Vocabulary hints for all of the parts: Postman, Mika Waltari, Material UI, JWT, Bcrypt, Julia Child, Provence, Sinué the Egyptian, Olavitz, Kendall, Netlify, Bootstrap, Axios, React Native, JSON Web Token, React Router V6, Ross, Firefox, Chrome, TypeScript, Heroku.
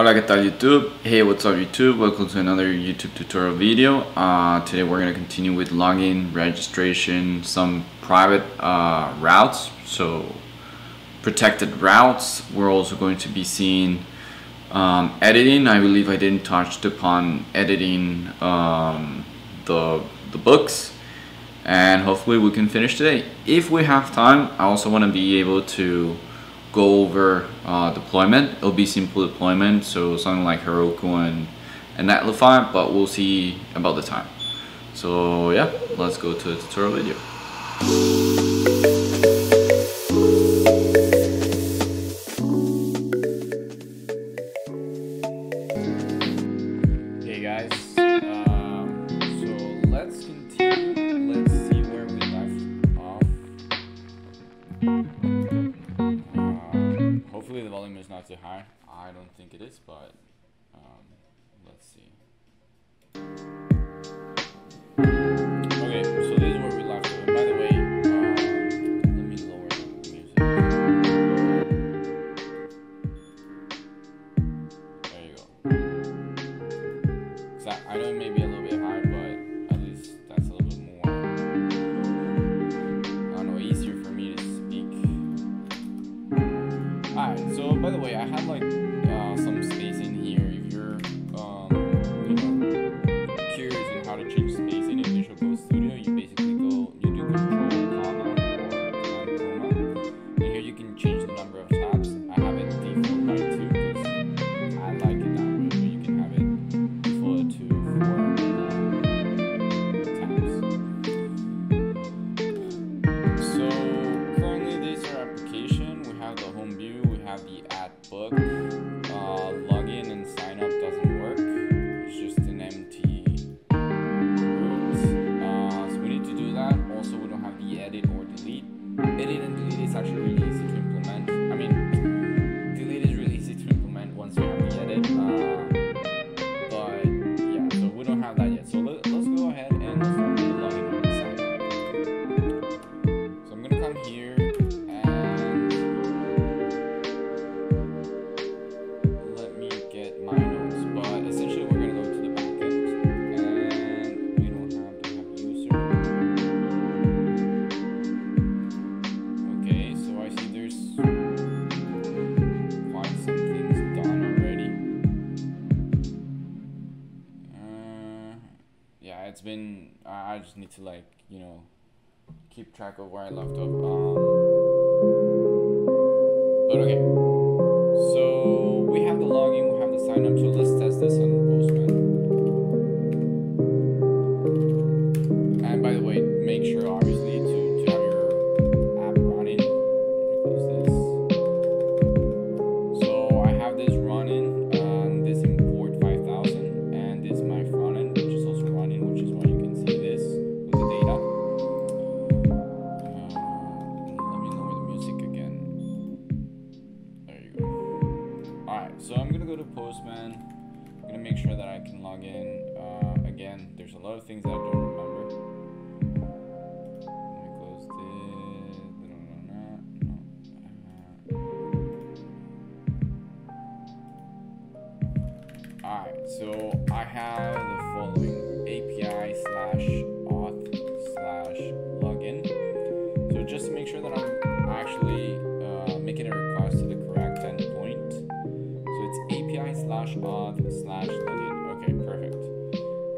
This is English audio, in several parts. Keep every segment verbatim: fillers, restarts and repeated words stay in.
Hola, ¿qué tal YouTube? Hey, what's up YouTube? Welcome to another YouTube tutorial video. Uh, today we're going to continue with login, registration, some private uh, routes, so protected routes. We're also going to be seeing um, editing. I believe I didn't touch upon editing um, the, the books, and hopefully we can finish today. If we have time, I also want to be able to go over uh, deployment. It'll be simple deployment, so something like Heroku and, and Netlify, but we'll see about the time. So yeah, let's go to the tutorial video. Hey guys, um, so let's continue. Let's see where we left off. Hopefully the volume is not too high. I don't think it is, but um, let's see. Okay, so this is where we left it. By the way, uh, let me lower the music. There you go. So I know it may be a little bit high, but at least that's a little bit more, I don't know, easier for me to speak. Alright, so by the way, I have like uh, some space in here. If you're um, you know, curious on how to change space in Visual Code Studio, you basically go, you do control comma or comma, and here you can change the number of tabs. I have it default by two because I like it that way, but you can have it default to four tabs. So currently this is our application. We have the home view. Have the add book, uh, login and sign up doesn't work, it's just an empty route, uh, so we need to do that. Also, we don't have the edit or delete. Edit and delete is actually really easy to implement. I mean, delete is really easy to implement once you have the edit, uh, but yeah, so we don't have that yet. So let, let's go ahead and let's start with the login and sign up. So I'm gonna come here. It's been, I just need to like, you know, keep track of where I left off. Um, but okay, so we have the login, we have the sign up, so let's test this on Postman. And by the way, make sure obviously to, to have your app running. This. So I have this running. So I'm gonna go to Postman. I'm gonna make sure that I can log in. Uh, again, there's a lot of things that I don't remember. Let me close this. No, no, no. All right. So I have the following: A P I slash auth slash login. So just to make sure that I'm actually uh, making a request to the correct endpoint. A P I slash auth slash login. Okay, perfect.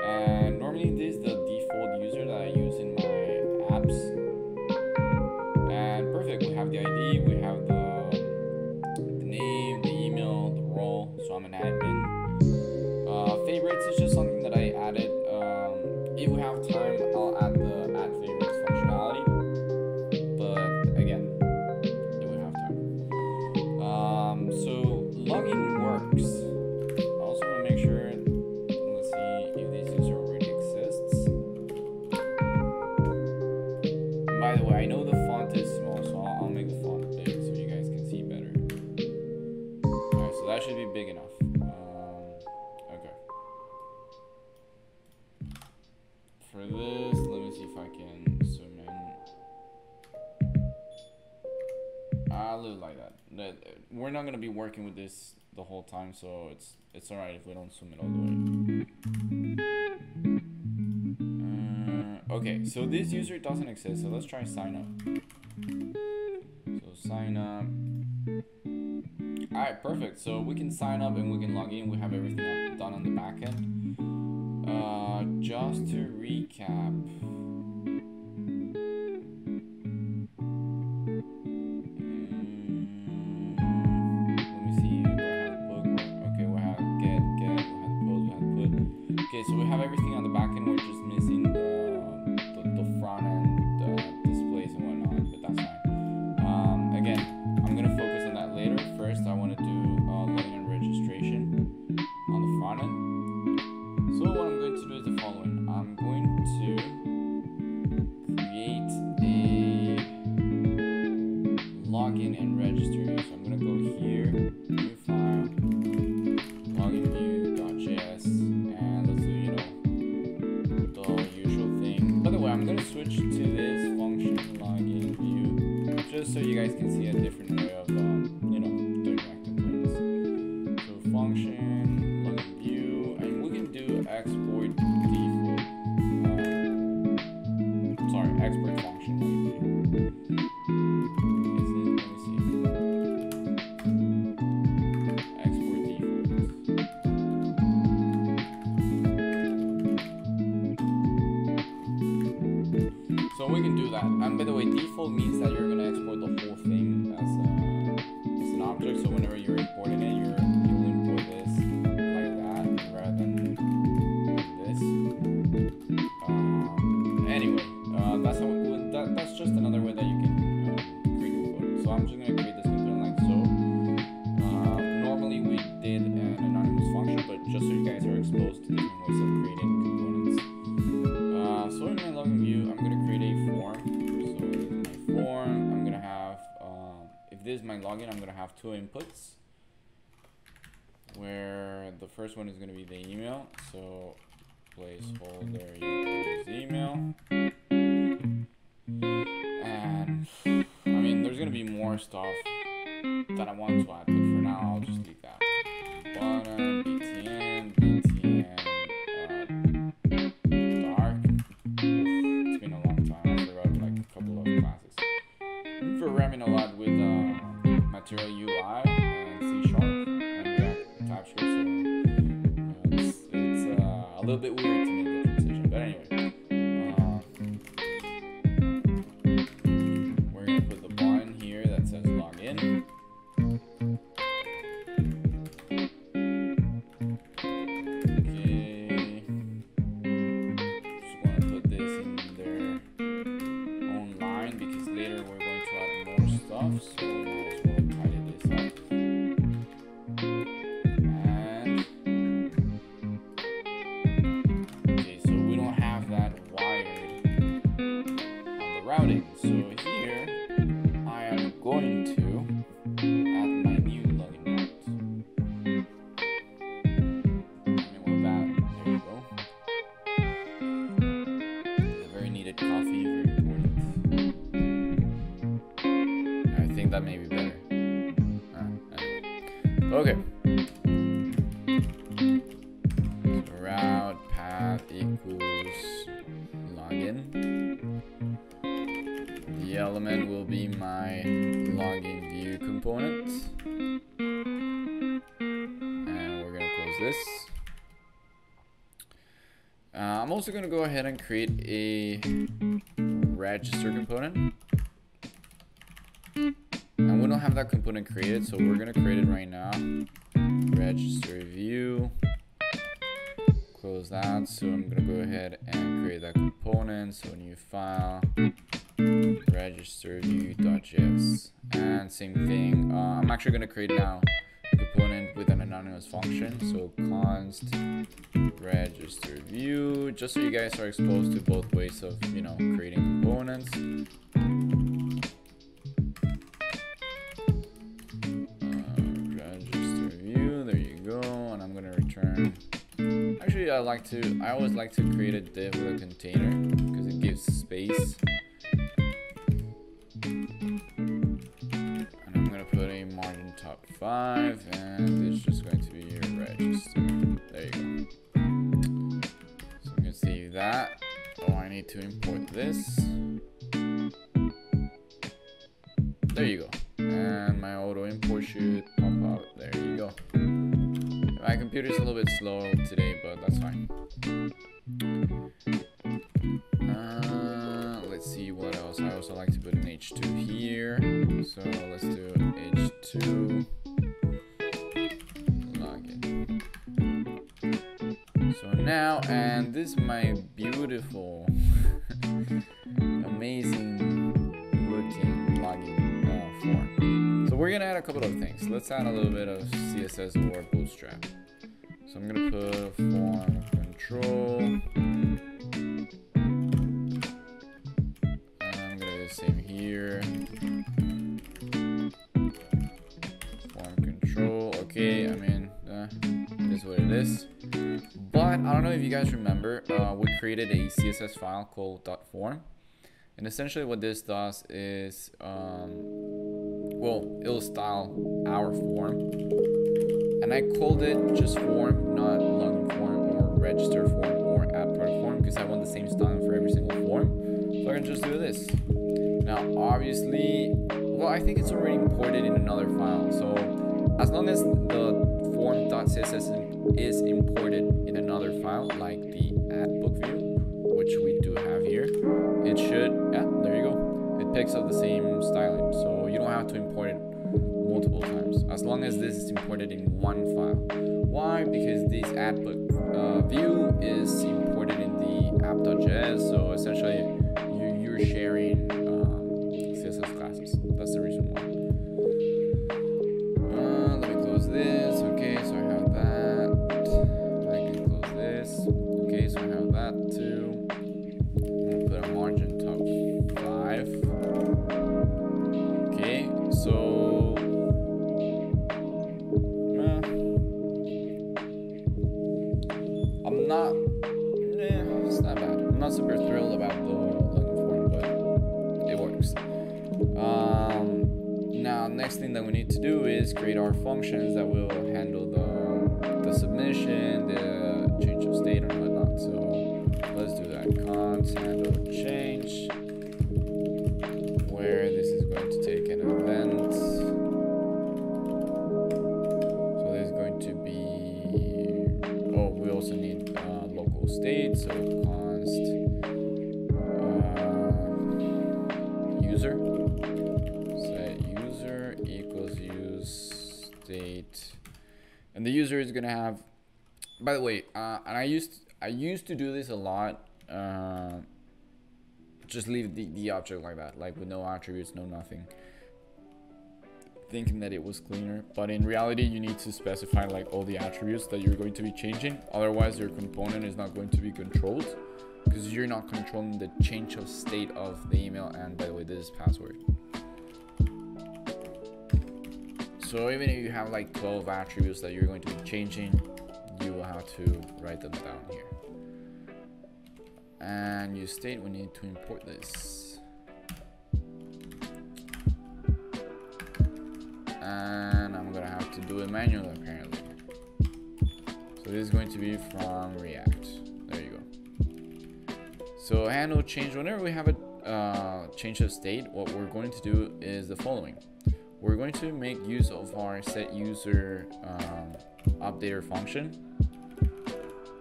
And normally this is the default user that I use in my apps. And perfect, we have the I D, we have the, the name, the email, the role. So I'm an admin. Uh, favorites is just something that I added. Um, if we have time, I'll add the add favorites functionality. But again, if we have time. Um, so login. Should be big enough. Um, okay. For this, let me see if I can zoom in. I look like that. We're not gonna be working with this the whole time, so it's it's all right if we don't swim it all the way. Uh, okay, so this user doesn't exist, so let's try sign up. So sign up. All right, perfect. So we can sign up and we can log in. We have everything done on the back end. Uh, just to recap. So we have everything on the back end, we're just missing the, the, the front end uh, displays and whatnot, but that's fine. Um, again, I'm going to focus on that later. First, I want to do uh, login and registration on the front end. So what I'm going to do is the following. I'm going to create a login and registry. So I'm going to go here, new file, login view.js. I'm going to switch to this function login view just so you guys can see a different way of um, you know doing React and this. So function login view, and we can do export default. Uh, sorry, export function login view. And by the way, default means that you're going to export the whole thing as, a, as an object. So whenever you're importing it, you're, you'll import this like that rather than this. Um, anyway, uh, that's how it, that, that's just another way that you can uh, create your code. So I'm just going to create this component like so. Uh, normally we did an anonymous function, but just so you guys are exposed to different ways of creating components. Uh, so in my login view, I'm going to create a form. So in my form, I'm going to have, uh, if this is my login, I'm going to have two inputs, where the first one is going to be the email. So placeholder equals email. And I mean, there's going to be more stuff that I want to add, but for now, I'll just leave that. Bottom, btn, btn. Programming a lot with uh, Material U I and C sharp and React TypeScript, so you know, it's, it's uh, a little bit weird to make the transition. But anyway, uh, we're gonna put the button here that says login. I'm also going to go ahead and create a register component, and we don't have that component created, so we're going to create it right now. Register view, close that. So I'm going to go ahead and create that component. So new file, register view.js, and same thing. Uh, I'm actually going to create now a component with an anonymous function. So const register view, just so you guys are exposed to both ways of you know creating components. Uh, register view, there you go. And I'm gonna return. Actually, I like to. I always like to create a div with a container because it gives space. And I'm gonna put a margin top five, and it's just going to be register. There you go. So I'm going to save that. Oh, I need to import this. There you go. And my auto import should pop out. There you go. My computer's a little bit slow today, but that's fine. Uh, let's see what else. I also like to put an H two here. So let's do H two. Login. So now, and this is my beautiful, amazing looking login uh, form. So we're gonna add a couple of things. Let's add a little bit of C S S or Bootstrap. So I'm gonna put form control. I'm gonna do the same here. Form control. Okay, I mean, uh, it is what it is. But I don't know if you guys remember, uh, we created a C S S file called .form, and essentially what this does is, um, well, it'll style our form. And I called it just form, not login form or register form or app product form, because I want the same styling for every single form. So I can just do this. Now, obviously, well, I think it's already imported in another file. So as long as the form.css is imported in another file, like the add book view, which we do have here, it should, yeah, there you go. It picks up the same styling, so you don't have to import it multiple times, as long as this is imported in one file. Why? Because this add book uh, view is imported in the app.js, so essentially you, you're sharing um, C S S classes. That's the reason why. Uh, let me close this. Okay, so I have that. I can close this. Okay, so I have that too. I'm gonna put a margin top five. Okay, so. Not, eh, it's not bad. I'm not super thrilled about the login form, but it works. Um, now, next thing that we need to do is create our functions that will handle the, the submission, the change of state, and whatnot. So let's do that. Const handle change, where this is going to take an event. So there's going to be, oh, we also need state, so const uh, user, set user equals use state, and the user is gonna have. By the way, uh, and I used I used to do this a lot. Uh, just leave the the object like that, like with no attributes, no nothing, thinking that it was cleaner, but in reality you need to specify like all the attributes that you're going to be changing, otherwise your component is not going to be controlled, because you're not controlling the change of state of the email. And by the way, this is password, so even if you have like twelve attributes that you're going to be changing, you will have to write them down here. And use state, we need to import this. And I'm gonna have to do it manually apparently. So this is going to be from React. There you go. So handle change. Whenever we have a uh, change of state, what we're going to do is the following. We're going to make use of our set user um, updater function.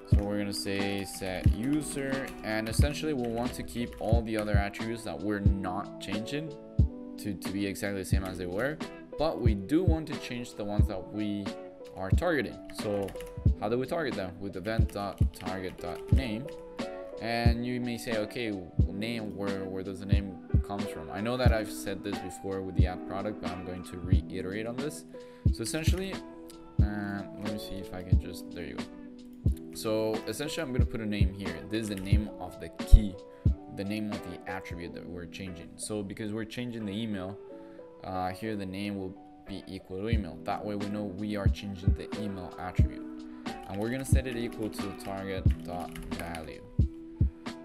So we're gonna say set user, and essentially we'll want to keep all the other attributes that we're not changing to, to be exactly the same as they were. But we do want to change the ones that we are targeting. So how do we target them? With event.target.name. And you may say, okay, name, where, where does the name come from? I know that I've said this before with the app product, but I'm going to reiterate on this. So essentially, uh, let me see if I can just, there you go. So essentially I'm gonna put a name here. This is the name of the key, the name of the attribute that we're changing. So because we're changing the email, Uh, here the name will be equal to email. That way we know we are changing the email attribute, and we're gonna set it equal to target.value.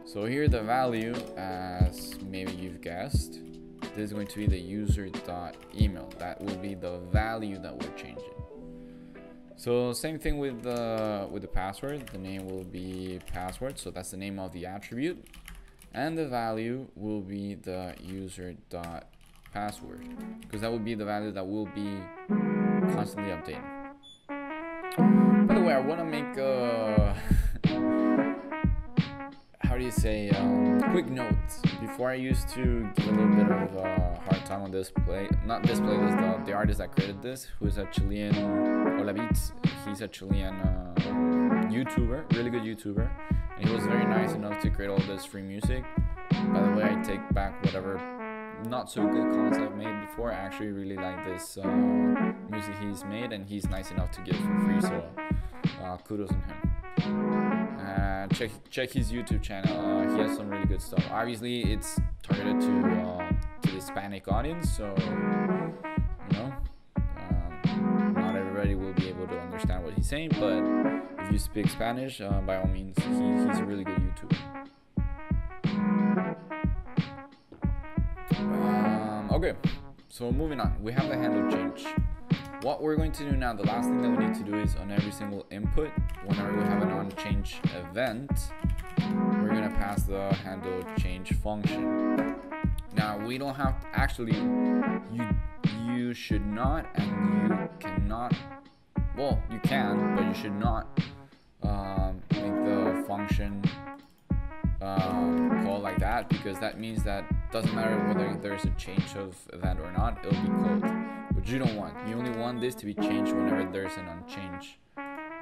So here the value, as maybe you've guessed, this is going to be the user.email. That will be the value that we're changing. So same thing with the with the password. The name will be password, so that's the name of the attribute, and the value will be the user.password, because that will be the value that will be constantly updating. By the way, I want to make a how do you say um, quick notes. Before, I used to give a little bit of a hard time on this play, not this play, this the, the artist that created this, who is a Chilean, Olavitz. He's a Chilean uh, YouTuber, really good YouTuber, and he was very nice enough to create all this free music. By the way, I take back whatever not so good comments I've made before. I actually really like this uh, music he's made, and he's nice enough to give for free, so uh, kudos on him. Uh, check check his YouTube channel. Uh, he has some really good stuff. Obviously, it's targeted to uh, to the Hispanic audience, so you know, um, not everybody will be able to understand what he's saying. But if you speak Spanish, uh, by all means, he, he's a really good YouTuber. Okay, so moving on, we have the handle change. What we're going to do now, the last thing that we need to do is on every single input, whenever we have an on change event, we're going to pass the handle change function. Now we don't have to, actually, you you should not, and you cannot, well, you can, but you should not um, make the function Uh, call like that, because that means that doesn't matter whether there's a change of event or not, it'll be called, which you don't want. You only want this to be changed whenever there's an unchange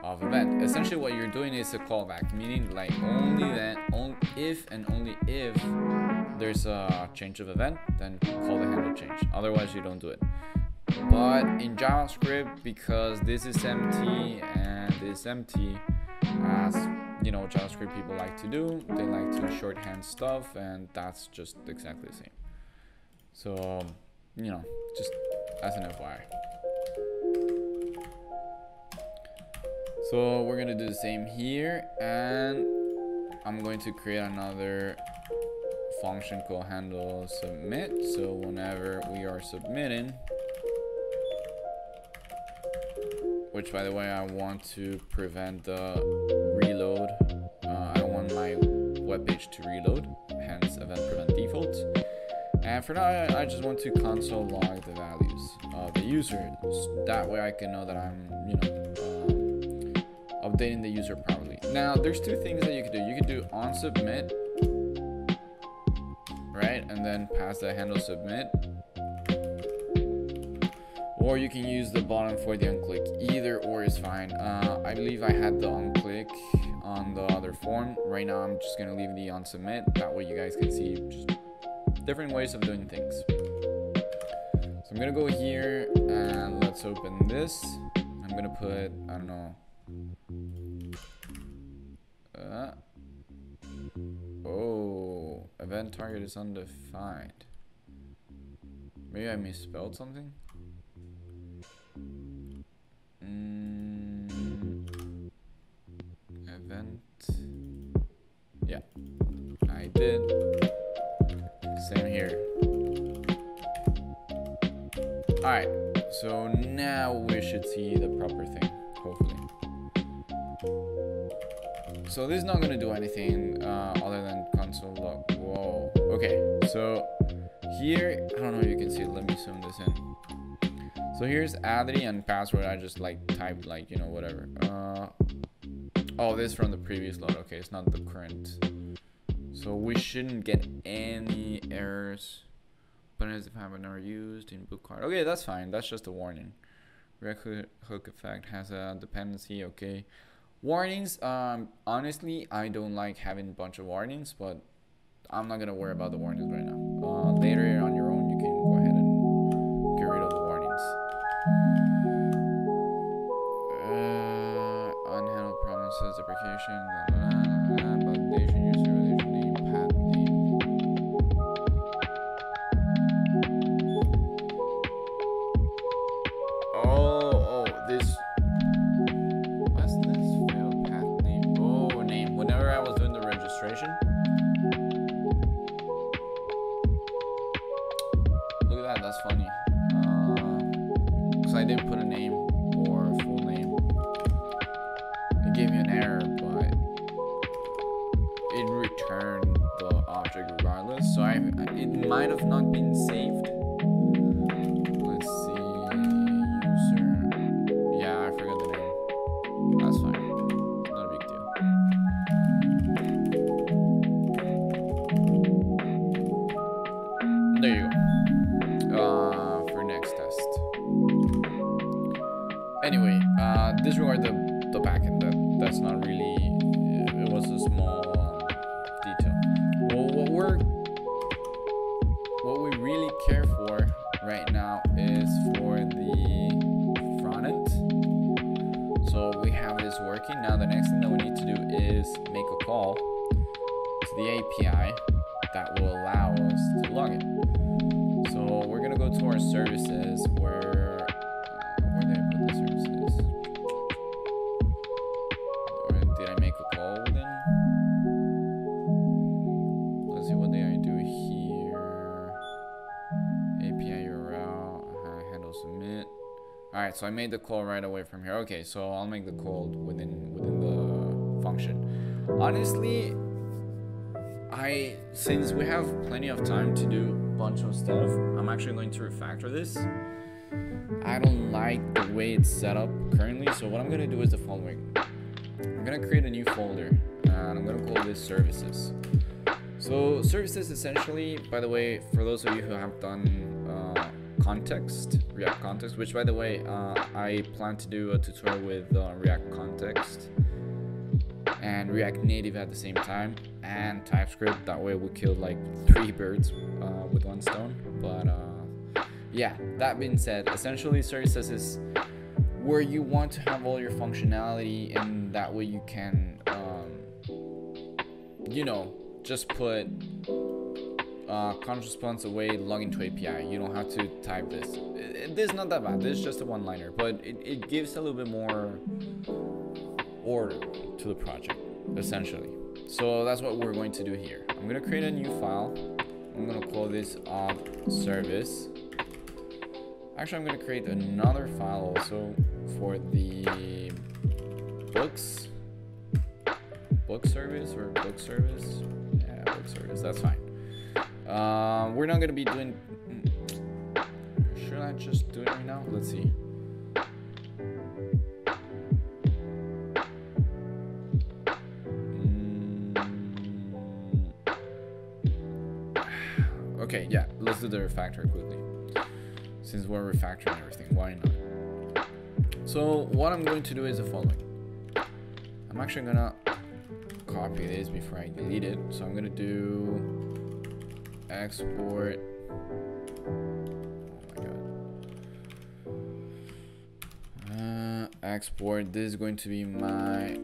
of event. Essentially what you're doing is a callback, meaning like only then, only if and only if there's a change of event, then call the handle change. Otherwise you don't do it. But in JavaScript, because this is empty and this is empty, as you know, JavaScript people like to do, they like to shorthand stuff, and that's just exactly the same. So, you know, just as an F Y I. So we're gonna do the same here, and I'm going to create another function called handle submit. So whenever we are submitting, which, by the way, I want to prevent the reload. Uh, I don't want my web page to reload, hence event prevent default. And for now, I, I just want to console log the values of the user. That way I can know that I'm, you know, uh, updating the user properly. Now, there's two things that you can do. You can do on submit, right? And then pass the handle submit. Or you can use the bottom for the unclick. Either or is fine. Uh, I believe I had the unclick on the other form. Right now I'm just gonna leave the on submit. That way you guys can see just different ways of doing things. So I'm gonna go here and let's open this. I'm gonna put, I don't know. Uh, oh, event target is undefined. Maybe I misspelled something. Mm, event, yeah, I did. Same here. All right, so now we should see the proper thing, hopefully. So this is not gonna do anything uh, other than console log. Whoa. Okay, so here, I don't know if you can see it. Let me zoom this in. So here's Adri and password. I just like typed like, you know, whatever. Uh, oh, this is from the previous load. Okay, it's not the current. So we shouldn't get any errors. But as if I have never used in book card. Okay, that's fine. That's just a warning. React hook effect has a dependency. Okay. Warnings. Um, honestly, I don't like having a bunch of warnings, but I'm not going to worry about the warnings right now. Uh, later on your own, you can go ahead and get rid of the warnings. Uh, unhandled promises, deprecation, validation, user relation name, path name. Oh, oh, this. What's this? Failed path name. Oh, name. Whenever I was doing the registration, give you an error, but it returned the object regardless, so I, it might have not been saved. Let's see, user, yeah, I forgot the name, that's fine, not a big deal. There you go, uh, for next test. Anyway, uh, disregard the the backend, that, that's not really, it was a small detail. Well, what we're, what we really care for right now is for the front end. So we have this working. Now the next thing that we need to do is make a call to the A P I that will allow us to log in. So we're gonna go to our services where, uh, where did I put the services? Alright, so I made the call right away from here. Okay, so I'll make the call within within the function. Honestly, I since we have plenty of time to do a bunch of stuff, I'm actually going to refactor this. I don't like the way it's set up currently, so what I'm gonna do is the following. I'm gonna create a new folder and I'm gonna call this services. So services essentially, by the way, for those of you who have done uh, Context, React Context, which by the way, uh, I plan to do a tutorial with uh, React Context and React Native at the same time, and TypeScript. That way we killed like three birds uh, with one stone. But uh, yeah, that being said, essentially services is where you want to have all your functionality, and that way you can, um, you know, just put Uh, const response away login to A P I. You don't have to type this. This is not that bad. This is just a one-liner, but it, it gives a little bit more order to the project, essentially. So that's what we're going to do here. I'm gonna create a new file. I'm gonna call this ob service. Actually, I'm gonna create another file also for the books, book service or book service. Yeah, book service. That's fine. Uh, we're not gonna be doing. Should I just do it right now? Let's see. Mm. Okay, yeah, let's do the refactor quickly. Since we're refactoring everything, why not? So what I'm going to do is the following. I'm actually gonna copy this before I delete it. So I'm gonna do. Export. Oh my god. Uh, export. This is going to be my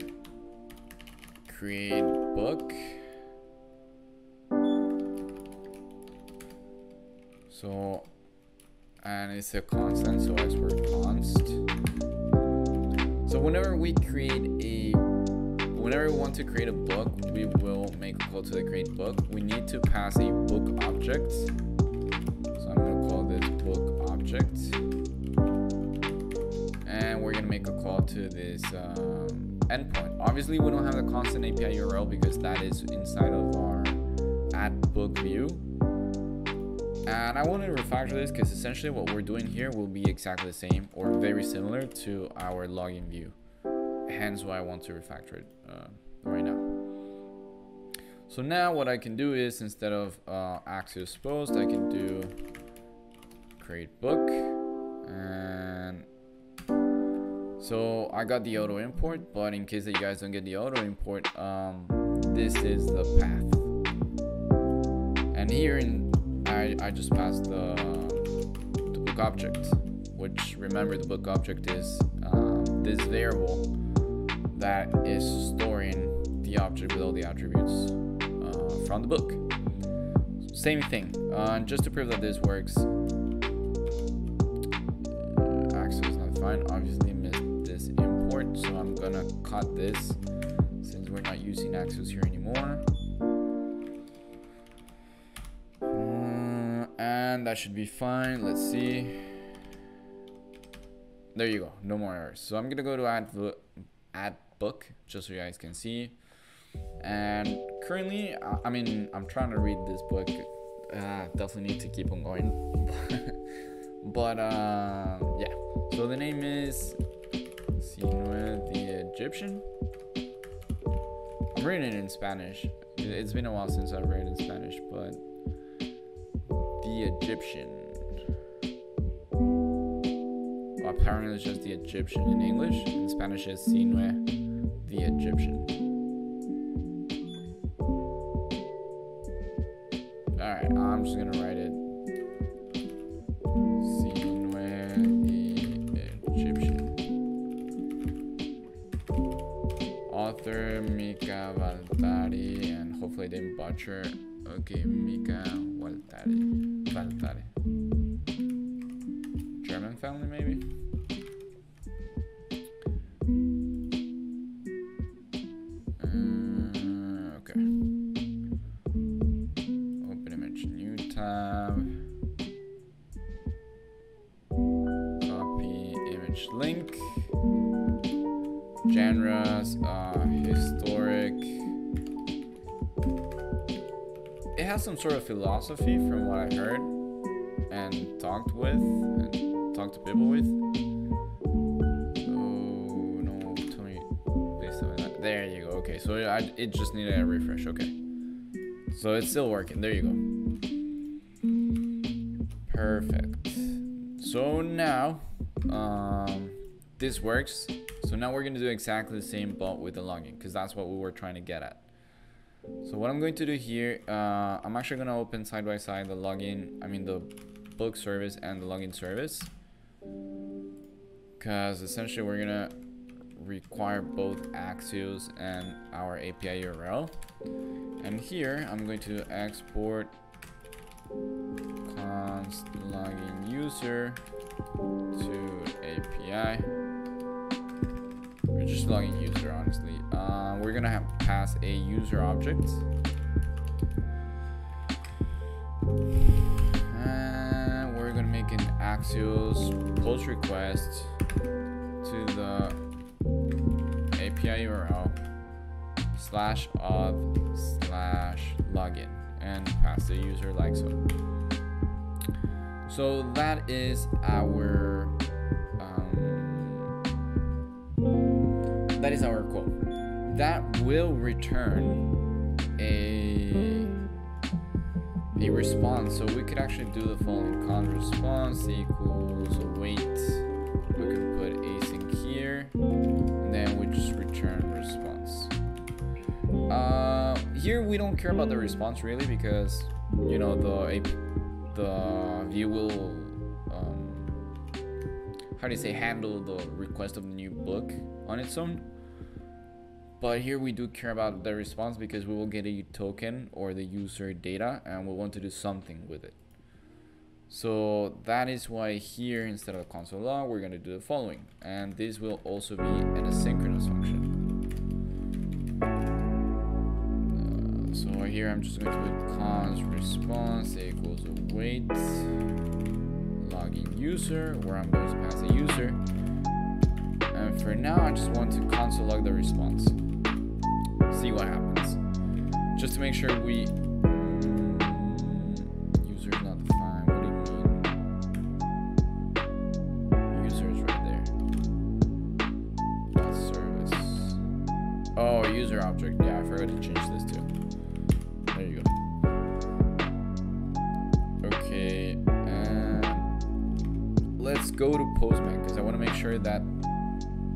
create book. So, and it's a constant, so export const. So whenever we create a, whenever we want to create a book, we will make a call to the create book. We need to pass a book object. So I'm gonna call this book object. And we're gonna make a call to this um, endpoint. Obviously we don't have the constant A P I U R L because that is inside of our at book view. And I want to refactor this because essentially what we're doing here will be exactly the same or very similar to our login view. Hence why I want to refactor it uh, right now. So now what I can do is instead of uh, Axios post, I can do create book, and so I got the auto import. But in case that you guys don't get the auto import, um, this is the path, and here in I, I just passed the, the book object, which remember the book object is uh, this variable that is storing the object with all the attributes uh, from the book. Same thing, uh, just to prove that this works. Uh, Axios is not fine, obviously missed this import, so I'm gonna cut this since we're not using Axios here anymore. Uh, and that should be fine, let's see. There you go, no more errors. So I'm gonna go to add, add book, just so you guys can see. And currently, I mean, I'm trying to read this book. Uh, definitely need to keep on going. But uh, yeah, so the name is Sinué the Egyptian. I'm reading it in Spanish. It's been a while since I've read it in Spanish, but the Egyptian. Well, apparently it's just the Egyptian in English. In Spanish, it's Sinué the Egyptian. All right, I'm just gonna write it. Sinué the Egyptian. Author Mika Waltari, and hopefully I didn't butcher. Okay, Mika Waltari. Waltari. German family, maybe? Uh, okay. Open image, new tab. Copy image link. Genres are historic. It has some sort of philosophy from what I heard and talked with and talked to people with. Oh no, tell me, please tell me that. There you go. Okay, so I, it just needed a refresh. Okay, so it's still working. There you go. Perfect. So now um, this works. So now we're gonna do exactly the same but with the login, because that's what we were trying to get at. So what I'm going to do here, uh, I'm actually going to open side by side the login, I mean the book service and the login service, because essentially we're going to require both Axios and our A P I U R L. And here I'm going to export const login user to A P I, or just login user honestly. Uh, we're gonna have pass a user object, and we're gonna make an Axios post request to the A P I U R L slash auth slash login and pass the user like so. So that is our um, that is our quote. That will return a a response. So we could actually do the following: con response equals wait. We can put async here, and then we just return response. Uh, here we don't care about the response really, because you know the the view will um, how do you say handle the request of the new book on its own. But here we do care about the response, because we will get a token or the user data and we want to do something with it. So that is why here, instead of console log, we're going to do the following. And this will also be an asynchronous function. Uh, so here I'm just going to put const response equals await login user, where I'm going to pass a user. And for now, I just want to console log the response. See what happens, just to make sure we user is not defined. What do you mean? User is right there. Not service. Oh, user object. Yeah, I forgot to change this too. There you go. Okay, and let's go to Postman, because I want to make sure that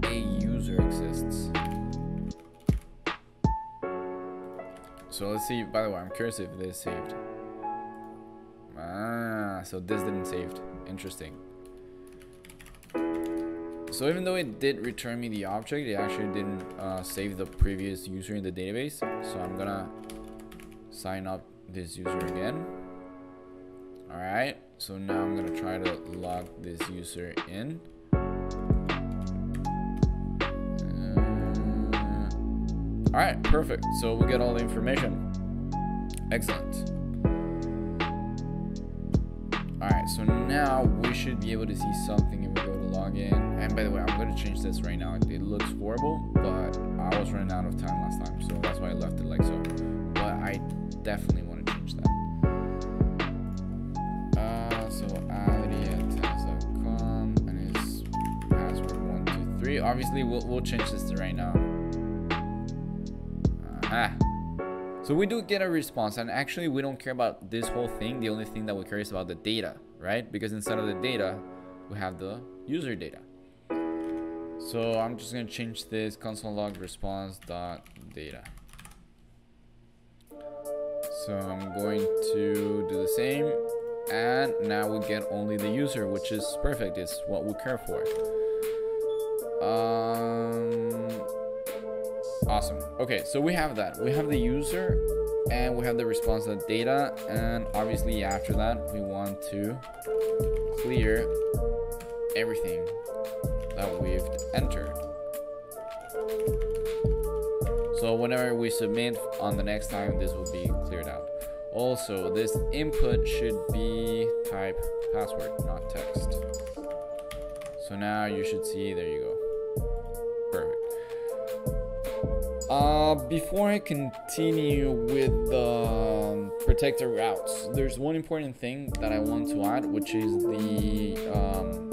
a user exists. So let's see. By the way, I'm curious if this saved. Ah, so this didn't save. Interesting. So even though it did return me the object, it actually didn't uh, save the previous user in the database. So I'm gonna sign up this user again. All right. So now I'm gonna try to log this user in. All right, perfect. So we get all the information. Excellent. All right, so now we should be able to see something if we go to login. And by the way, I'm going to change this right now. It looks horrible, but was running out of time last time, so that's why I left it like so. But I definitely want to change that. Uh, so ali at times dot com and his password one two three. Obviously, we'll we'll change this to right now. Ah. So we do get a response, and actually we don't care about this whole thing. The only thing that we care is about the data, right? Because instead of the data, we have the user data. So I'm just gonna change this console log response dot data. So I'm going to do the same, and now we get only the user, which is perfect. It's what we care for. Um. Awesome. Okay, so we have that. We have the user, and we have the response to the data, and obviously after that, we want to clear everything that we've entered. So whenever we submit on the next time, this will be cleared out. Also, this input should be type password, not text. So now you should see, there you go. Uh, before I continue with the protector routes, there's one important thing that I want to add, which is the um,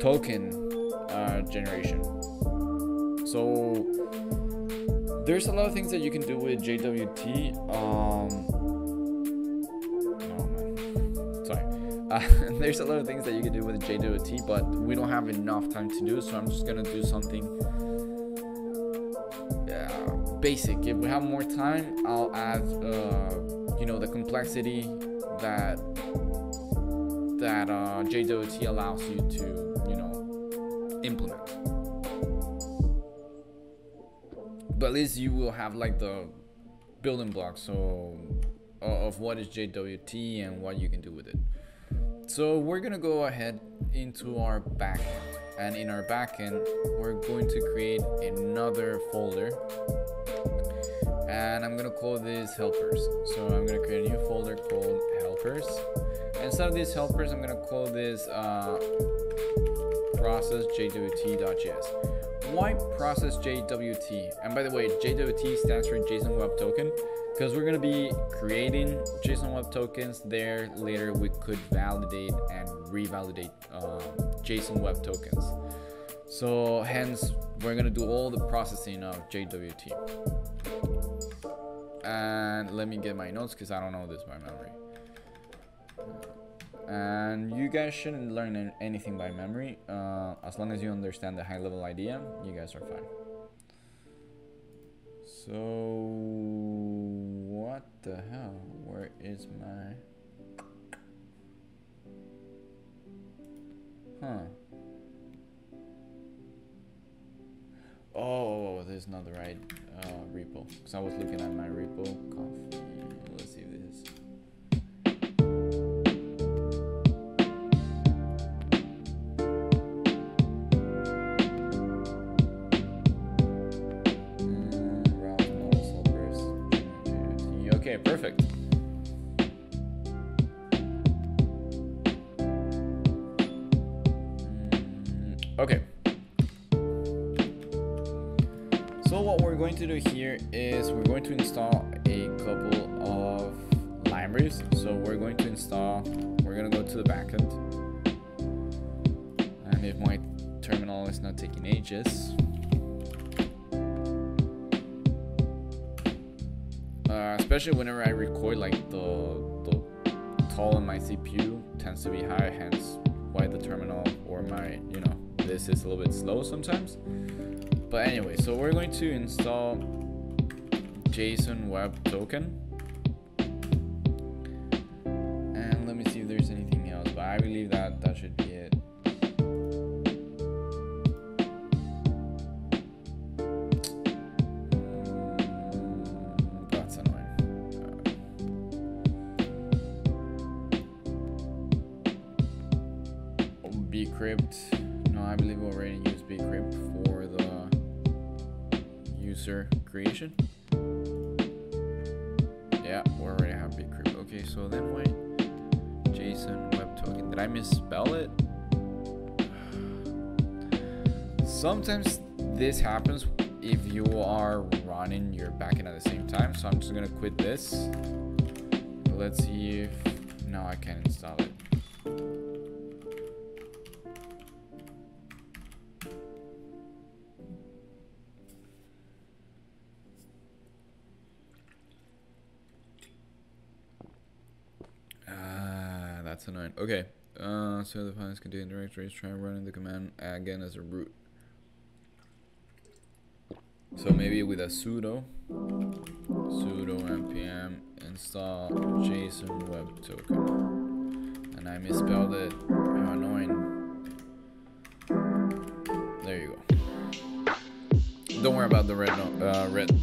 token uh, generation. So there's a lot of things that you can do with J W T. Um, oh man, sorry. Uh, there's a lot of things that you can do with J W T, but we don't have enough time to do, so I'm just gonna do something basic. If we have more time, I'll add uh, you know, the complexity that that uh, J W T allows you to, you know, implement. But at least you will have like the building blocks so uh, of what is J W T and what you can do with it. So we're gonna go ahead into our backend, and in our backend, we're going to create another folder. And I'm gonna call this helpers. So I'm gonna create a new folder called helpers. And instead of these helpers, I'm gonna call this uh, process J W T dot J S. Why process J W T? And by the way, J W T stands for JSON Web Token, because we're gonna be creating JSON Web Tokens there. Later, we could validate and revalidate uh, JSON Web Tokens. So hence, we're gonna do all the processing of J W T. And let me get my notes, because I don't know this by memory. And you guys shouldn't learn anything by memory. Uh, as long as you understand the high level idea, you guys are fine. So, what the hell? Where is my... Huh. Oh, this is not the right uh, repo, because I was looking at my repo. Conf. Let's see if this is. Mm, okay, perfect. Mm, okay. Going to do here is we're going to install a couple of libraries. So we're going to install, we're going to go to the backend, and if my terminal is not taking ages, uh, especially whenever I record, like the, the toll on my C P U tends to be high, hence why the terminal or my, you know, this is a little bit slow sometimes. But anyway, so we're going to install JSON Web Token. And let me see if there's anything else, but I believe that that should be it. That's annoying. Bcrypt. No, I believe we already used Bcrypt for the user creation. Yeah, we already have Bcrypt. Okay, so then wait, JSON Web Token. Did I misspell it? Sometimes this happens if you are running your backend at the same time. So I'm just gonna quit this. Let's see if now I can install it. Ah, that's annoying. Okay. Uh, so the files contain directories. Try running the command again as a root. So maybe with a sudo, sudo npm install JSON Web Token, and I misspelled it. How annoying! There you go. Don't worry about the red. No, uh, red.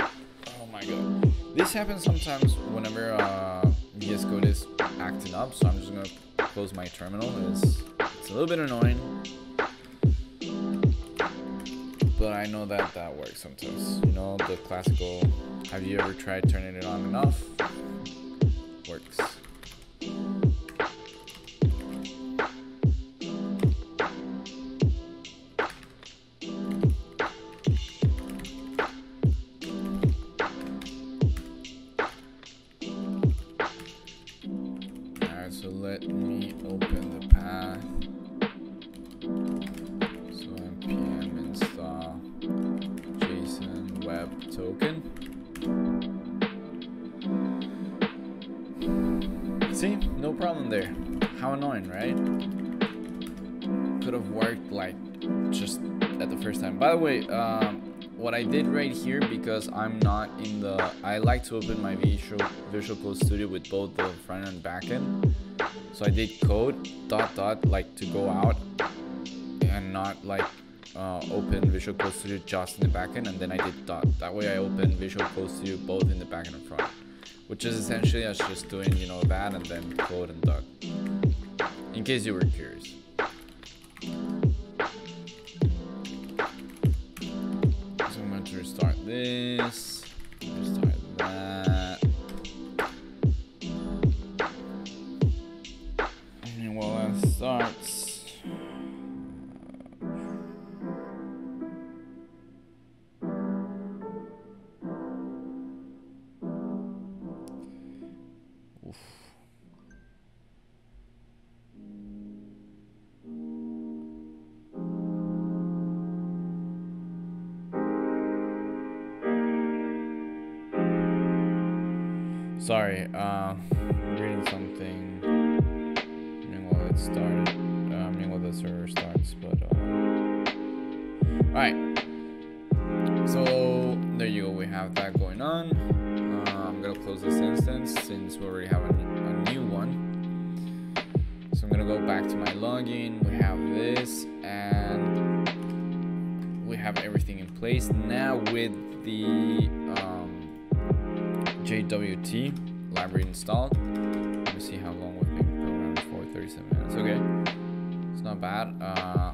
Oh my god! This happens sometimes whenever uh, V S Code is acting up. So I'm just gonna close my terminal. It's, it's a little bit annoying. But I know that that works sometimes. You know, the classical, have you ever tried turning it on and off? Works. Alright, so let me open the path. Token. See, no problem there. How annoying, right? Could have worked like just at the first time. By the way, um, what I did right here, because I'm not in the, I like to open my Visual Visual Code Studio with both the front and back end. So I did code dot dot like to go out and not like Uh, open Visual Code Studio just in the backend, and then I did dot. That way I opened Visual Code Studio both in the backend and front, which is essentially us just doing, you know, that and then code and dot. In case you were curious. So I'm going to restart this, restart that. And while that starts, sorry, uh, I'm reading something. Meanwhile it started. Uh, meanwhile the server starts, but uh, all right. So there you go. We have that going on. Uh, I'm gonna close this instance since we already have a, a new one. So I'm gonna go back to my login. We have this, and we have everything in place now with the. Um, J W T library installed. Let me see how long we've been programming for. thirty-seven minutes. Okay, it's not bad. Uh,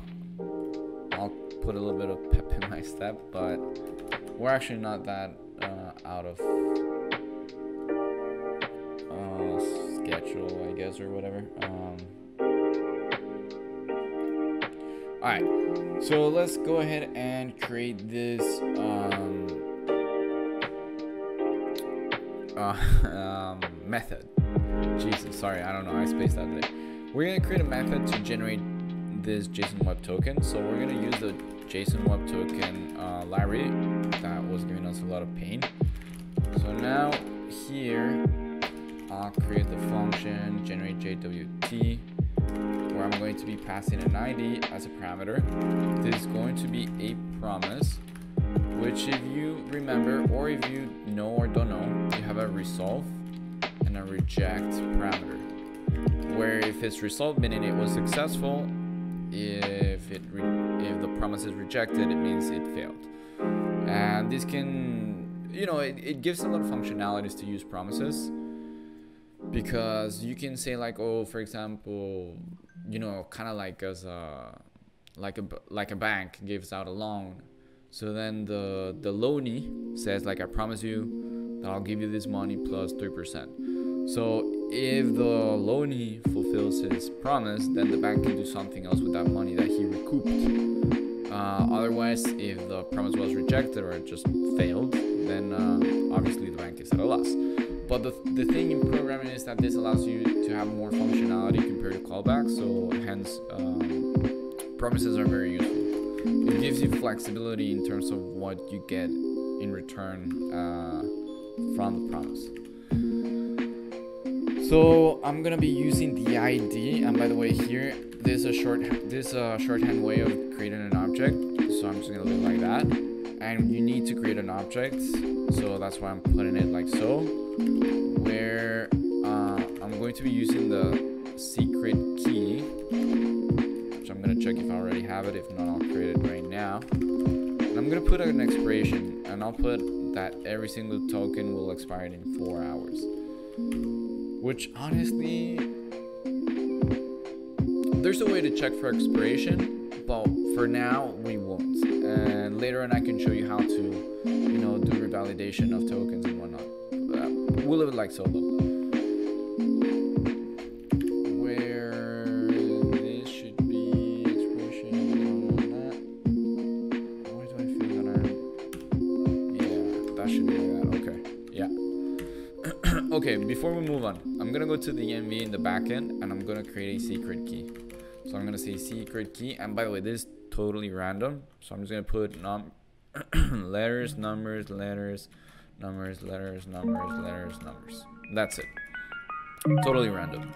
I'll put a little bit of pep in my step, but we're actually not that uh, out of uh, schedule, I guess, or whatever. Um, all right, so let's go ahead and create this. Um, Uh, um, method. Jesus, sorry, I don't know, I spaced out there. We're gonna create a method to generate this JSON Web Token. So we're gonna use the JSON Web Token uh, library that was giving us a lot of pain. So now here, I'll create the function generate J W T, where I'm going to be passing an I D as a parameter. This is going to be a promise, which if you remember, or if you know or don't know, you have a resolve and a reject parameter, where if it's resolved, meaning it was successful, if it re if the promise is rejected, it means it failed. And this can, you know, it, it gives a lot of functionalities to use promises, because you can say like, oh, for example, you know, kind of like as a, like a, like a bank gives out a loan. So then the, the loanee says like, I promise you that I'll give you this money plus three percent. So if the loanee fulfills his promise, then the bank can do something else with that money that he recouped. Uh, Uh, otherwise, if the promise was rejected or it just failed, then uh, obviously the bank is at a loss. But the, the thing in programming is that this allows you to have more functionality compared to callbacks, so hence um, promises are very useful. It gives you flexibility in terms of what you get in return uh, from the promise. So I'm gonna be using the I D, and by the way, here this is a short this is a shorthand way of creating an object. So I'm just gonna leave it like that. And you need to create an object, so that's why I'm putting it like so. Where uh, I'm going to be using the secret key, which I'm gonna check if I already have it. If not, I'll create it right now. And I'm gonna put an expiration, and I'll put that every single token will expire in four hours. Which honestly, there's a way to check for expiration, but for now we won't. And later on I can show you how to, you know, do revalidation of tokens and whatnot. Uh, we'll leave it like so though. Where this should be expiration, that. Why do I feel that I'm? Yeah, that should be that. Okay. Yeah. Okay. Before we move on, I'm gonna go to the E M V in the backend, and I'm gonna create a secret key. So I'm gonna say secret key, and by the way, this is totally random. So I'm just gonna put num letters, numbers, letters, numbers, letters, numbers, letters, numbers. That's it. Totally random.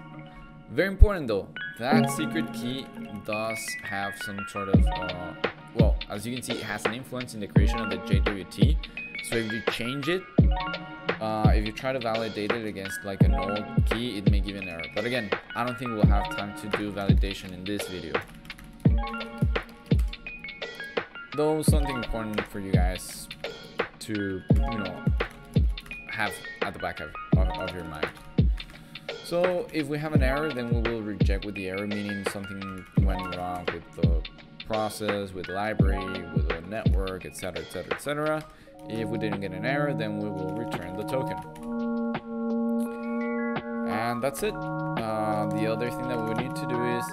Very important though, that secret key does have some sort of uh, well, as you can see, it has an influence in the creation of the J W T. So if you change it, Uh, if you try to validate it against like an old key, it may give an error. But again, I don't think we'll have time to do validation in this video. Though something important for you guys to, you know, have at the back of, of, of your mind. So if we have an error, then we will reject with the error, meaning something went wrong with the process, with the library, with the network, etc, etc, et cetera. If we didn't get an error, then we will return the token. And that's it. Uh, the other thing that we need to do is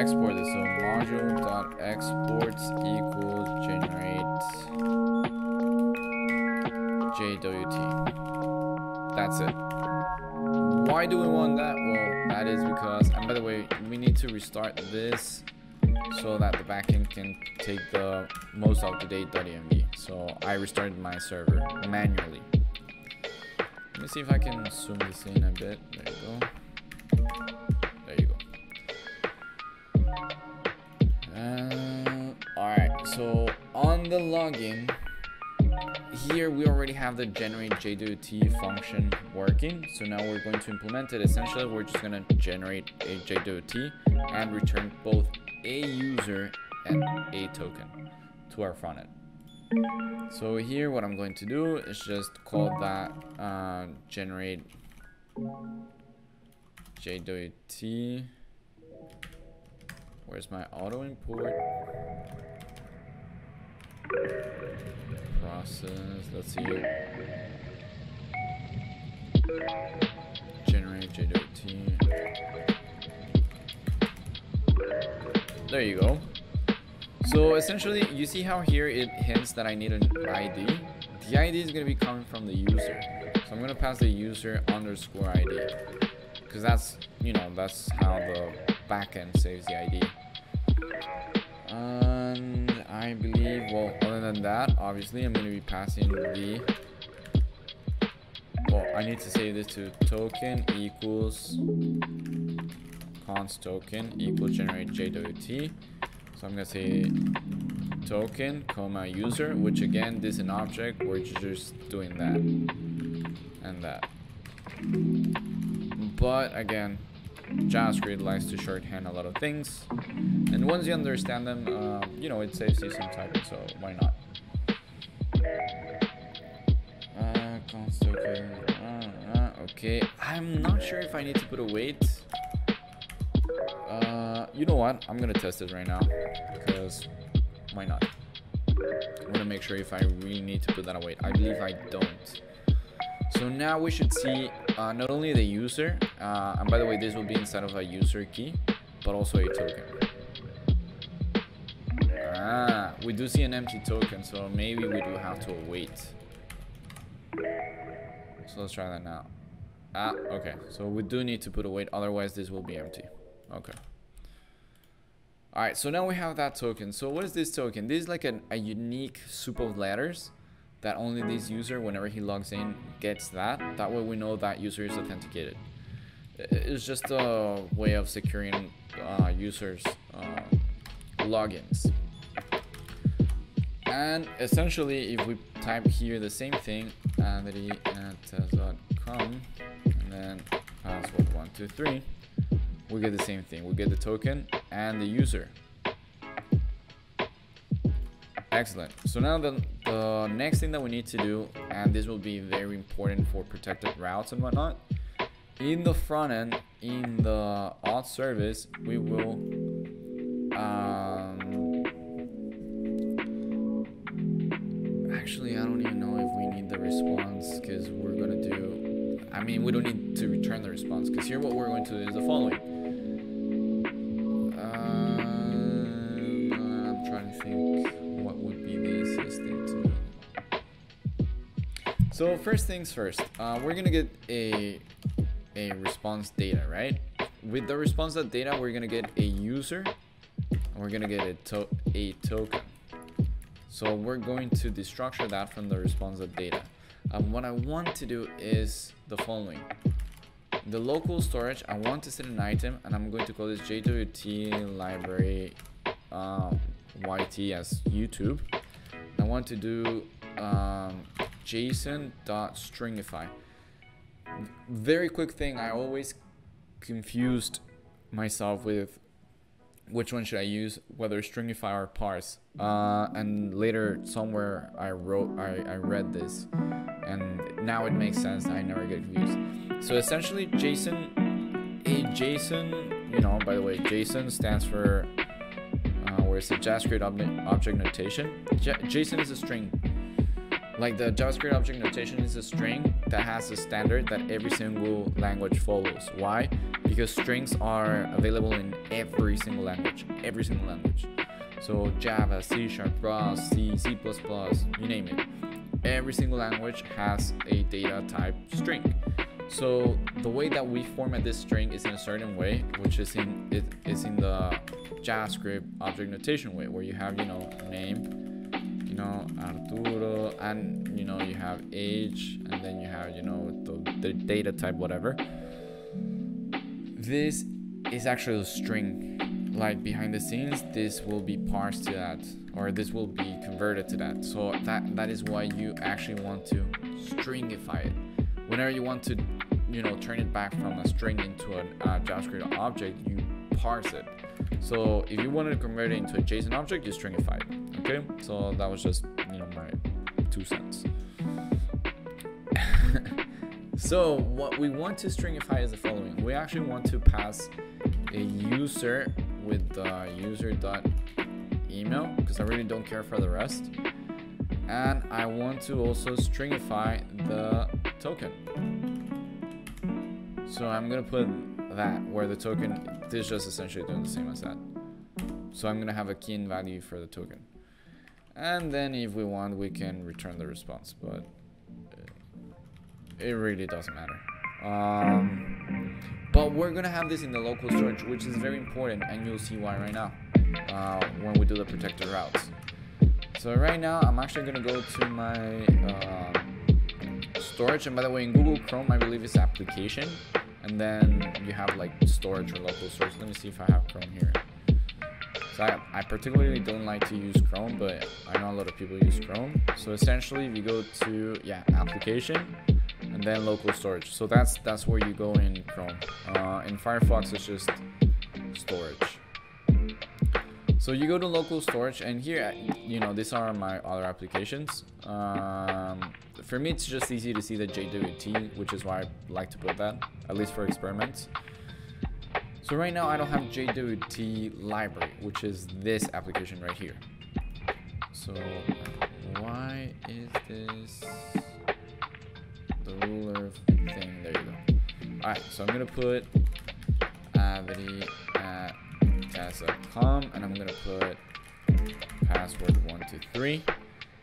export this. So module.exports equals generate J W T. That's it. Why do we want that? Well, that is because, and by the way, we need to restart this so that the backend can take the most up-to-date .env. So I restarted my server manually. Let me see if I can zoom this in a bit. There you go. There you go. Uh, Alright, so on the login, here we already have the generate J W T function working. So now we're going to implement it. Essentially, we're just going to generate a J W T and return both a user and a token to our front end. So here what I'm going to do is just call that uh, generate J W T. Where's my auto import process? Let's see here. Generate J W T. There you go. So essentially, you see how here it hints that I need an I D. The I D is going to be coming from the user. So I'm going to pass the user underscore I D, because that's, you know, that's how the backend saves the I D. And I believe, well, other than that, obviously, I'm going to be passing the, well, I need to save this to token equals const token equals generate J W T. So I'm gonna say token comma user, which again, this is an object, we're just doing that and that. But again, JavaScript likes to shorthand a lot of things, and once you understand them, uh, you know, it saves you some typing, so why not? Uh, const token. Uh, uh, okay, I'm not sure if I need to put a weight. Uh, you know what? I'm gonna test it right now, because why not? I'm gonna make sure if I really need to put that away. I believe I don't. So now we should see uh, not only the user, uh, and by the way, this will be inside of a user key, but also a token. Ah, we do see an empty token, so maybe we do have to wait. So let's try that now. Ah, okay. So we do need to put a wait, otherwise this will be empty. Okay. All right, so now we have that token. So what is this token? This is like an, a unique soup of letters that only this user, whenever he logs in, gets that. That way we know that user is authenticated. It's just a way of securing uh, users' uh, logins. And essentially, if we type here the same thing, andri at tesla dot com, and then password one two three, we get the same thing. We get the token and the user. Excellent. So now the, the next thing that we need to do, and this will be very important for protected routes and whatnot, in the front end, in the auth service, we will um, actually, I don't even know if we need the response, because we're going to do, I mean, we don't need to return the response, because here what we're going to do is the following. So first things first, uh, we're gonna get a, a response data, right? With the response data, we're gonna get a user, and we're gonna get a, to a token. So we're going to destructure that from the response data. Um, what I want to do is the following. The local storage, I want to set an item, and I'm going to call this J W T library uh, Y T as YouTube. I want to do um, JSON.stringify. Very quick thing, I always confused myself with which one should I use, whether stringify or parse. Uh, and later somewhere I wrote, I, I read this, and now it makes sense. I never get confused. So essentially, JSON, a JSON, you know, by the way, JSON stands for uh, where it's a JavaScript object notation. J JSON is a string. Like the JavaScript object notation is a string that has a standard that every single language follows. Why? Because strings are available in every single language, every single language. So Java, C Sharp, Rust, C, C++, you name it. Every single language has a data type string. So the way that we format this string is in a certain way, which is in, it is in the JavaScript object notation way, where you have, you know, name, you know, Arturo, and you know, you have age, and then you have, you know, the, the data type, whatever. This is actually a string. Like behind the scenes, this will be parsed to that, or this will be converted to that. So that that is why you actually want to stringify it. Whenever you want to, you know, turn it back from a string into a uh, JavaScript object, you parse it. So if you wanted to convert it into a JSON object, you stringify it. Okay, so that was just, you know, my two cents. So what we want to stringify is the following. We actually want to pass a user with the user.email, because I really don't care for the rest. And I want to also stringify the token. So I'm gonna put that where the token, this is just essentially doing the same as that. So I'm gonna have a key in value for the token. And then if we want, we can return the response, but it really doesn't matter. Um, but we're gonna have this in the local storage, which is very important, and you'll see why right now uh, when we do the protected routes. So right now, I'm actually gonna go to my uh, storage, and by the way, in Google Chrome, I believe it's application, and then you have like storage or local storage. Let me see if I have Chrome here. So I, I particularly don't like to use Chrome, but I know a lot of people use Chrome. So essentially, if you go to, yeah, application, and then local storage. So that's that's where you go in Chrome. Uh, in Firefox, it's just storage. So you go to local storage, and here, you know, these are my other applications. Um, for me, it's just easy to see the J W T, which is why I like to put that, at least for experiments. So right now I don't have J W T library, which is this application right here. So why is this the ruler thing? There you go. All right, so I'm gonna put avidi at tesla dot com, and I'm gonna put password one two three,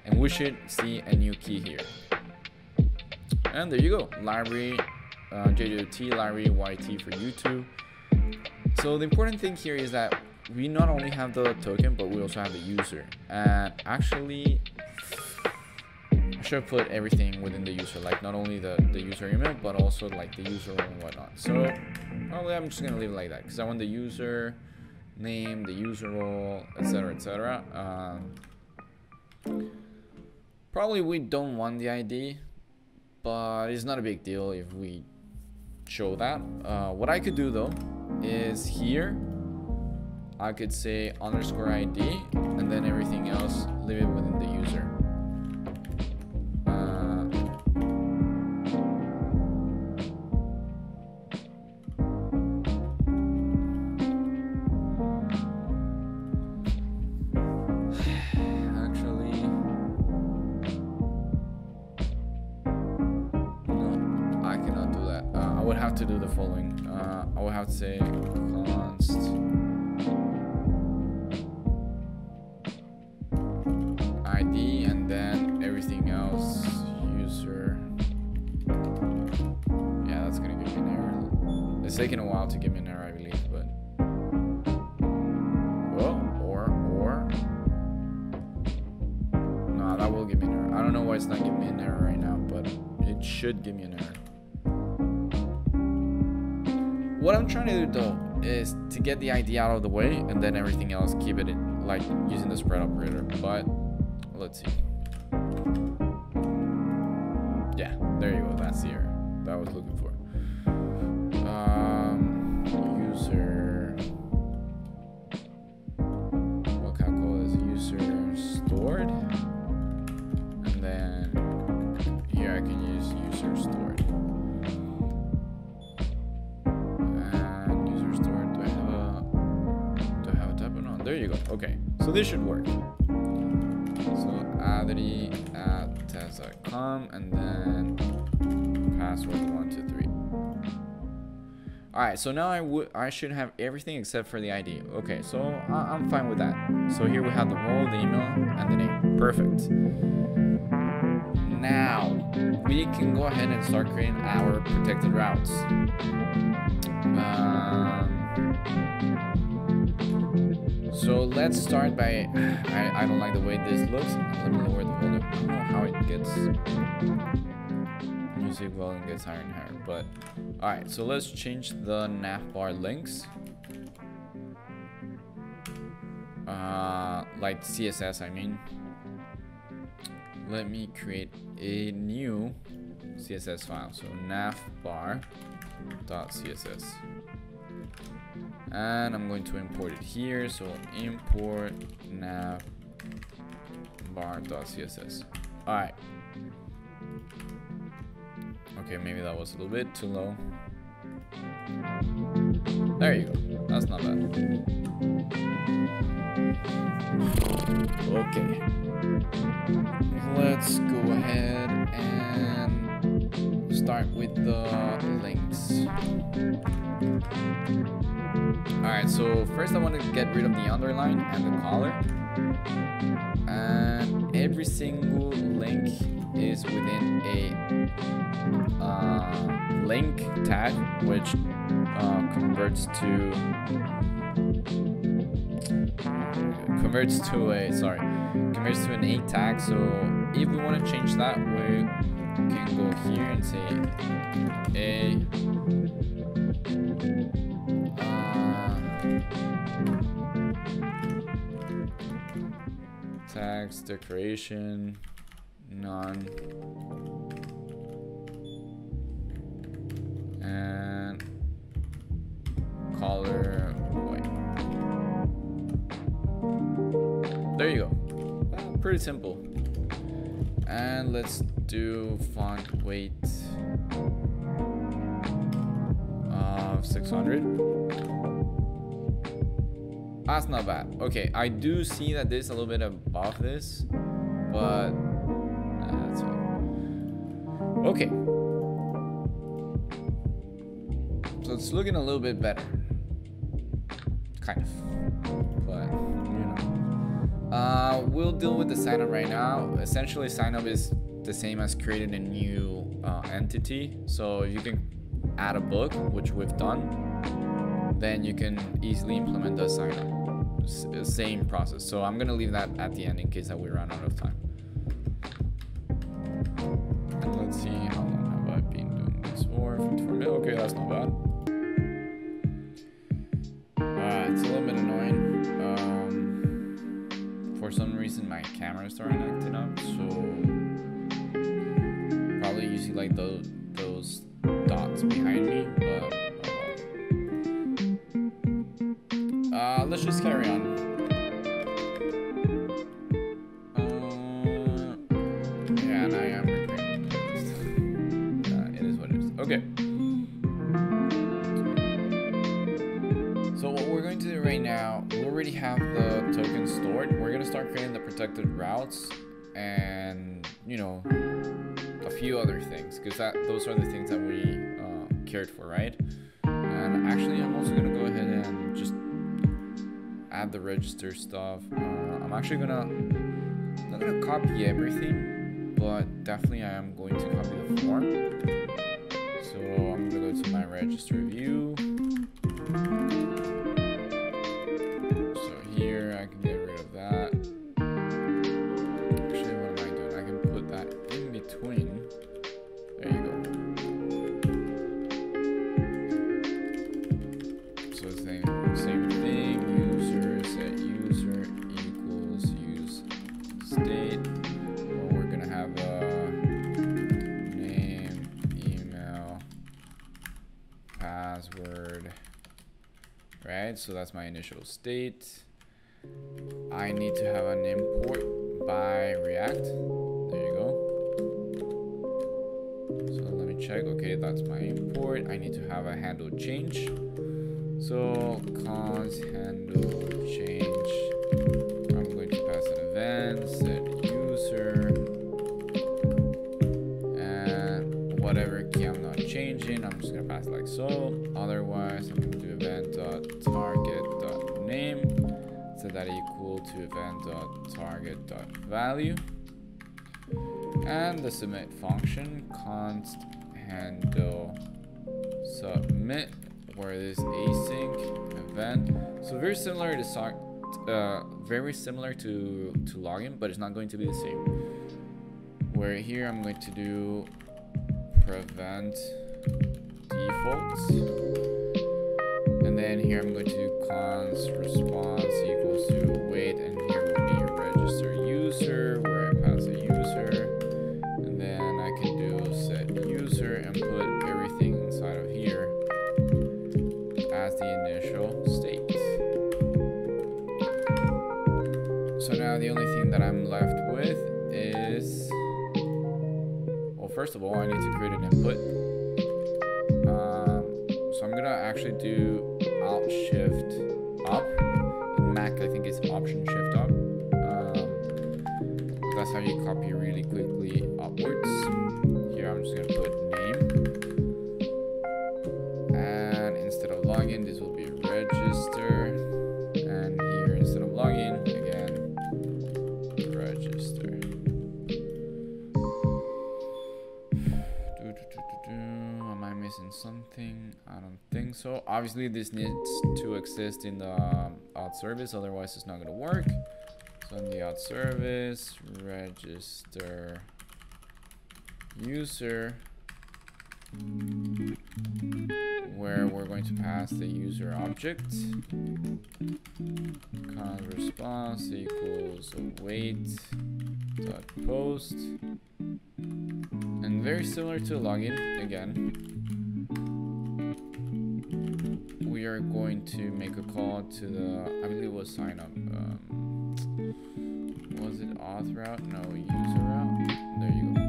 and we should see a new key here. And there you go, library uh, J J O T, library Y T for YouTube. So the important thing here is that we not only have the token, but we also have the user. And actually, I should put everything within the user, like not only the, the user email, but also like the user role and whatnot. So probably I'm just gonna leave it like that, because I want the user name, the user role, et cetera, et cetera. Uh, probably we don't want the I D, but it's not a big deal if we show that. Uh, what I could do though is here, I could say underscore I D, and then everything else, leave it within the user. Should give me an error. What I'm trying to do though is to get the I D out of the way and then everything else keep it in, like using the spread operator, but let's see. Yeah, there you go, that's the error that I was looking for. Um, user, what can I call this? User stored, and then I can use user stored. And user stored, do I have a do I have a type or not? There you go. Okay. So this should work. So adri at test dot com and then password one two three. Alright, so now I would I should have everything except for the I D. Okay, so I I'm fine with that. So here we have the role, the email, and the name. Perfect. Now we can go ahead and start creating our protected routes. Um, so let's start by, I, I don't like the way this looks. Let me lower the folder. I don't know how it gets music well and gets higher and higher, but all right, so let's change the navbar links. Uh, like C S S, I mean. Let me create a new C S S file. So navbar dot C S S. And I'm going to import it here. So import navbar dot C S S. All right. Okay, maybe that was a little bit too low. There you go. That's not bad. Okay. Let's go ahead and start with the links. Alright, so first I want to get rid of the underline and the color. And every single link is within a uh, link tag, which uh, converts to converts to a sorry converts to an A tag. So if we want to change that, we can go here and say a uh, tags decoration none and color white. There you go. Uh, pretty simple. And let's do font weight of six hundred. That's not bad. Okay, I do see that there's a little bit above this, but nah, that's fine. Okay. So it's looking a little bit better. Kind of. But, you know. Uh, we'll deal with the sign up right now. Essentially, sign up is the same as creating a new uh, entity. So you can add a book, which we've done, then you can easily implement the sign up. S same process. So I'm gonna leave that at the end in case that we run out of time. And let's see, how long have I been doing this for? fifty-four minutes. Okay, that's not bad. Uh, it's a little bit annoying. Um, for some reason, my camera started acting up, so probably you see like those those. dots behind me, but oh well. Uh, let's just carry on. Uh, yeah, and I am recording. uh, it is what it is. Okay. So what we're going to do right now, we already have the token stored. We're gonna start creating the protected routes, and you know, a few other things, because that those are the things that we uh, cared for, right? And actually, I'm also gonna go ahead and just add the register stuff. Uh, I'm actually gonna not gonna copy everything, but definitely I am going to copy the form. So I'm gonna go to my register view. So here I can get rid of that. Actually, what am I doing? I can put that in between. There you go. So same, same thing, user, set user equals use state. Well, we're gonna have a name, email, password, right? So that's my initial state. I need to have an import by React. Check, okay, that's my import. I need to have a handle change. So const handle change. I'm going to pass an event, set user, and whatever key I'm not changing, I'm just gonna pass it like so. Otherwise, I'm gonna do event.target.name, set that equal to event.target.value, and the submit function const handle submit, where it is async event. So very similar to so uh, very similar to to login, but it's not going to be the same. Where here I'm going to do prevent defaults, and then here I'm going to do const response equals to wait, and here will be register user, where I pass a user. Put everything inside of here as the initial state. So now the only thing that I'm left with is, well, first of all, I need to create an input. Um, so I'm gonna actually do Alt Shift Up. In Mac, I think it's Option Shift Up. Um, that's how you copy really quickly upwards. Here, I'm just gonna put login, this will be register, and here instead of login, again, register. Do, do, do, do, do. Am I missing something? I don't think so. Obviously, this needs to exist in the auth service, otherwise it's not going to work. So in the auth service, register user, where we're going to pass the user object, const response equals await dot post, and very similar to login again, we are going to make a call to the, I believe it was sign up, um, was it auth route? No, user route. There you go.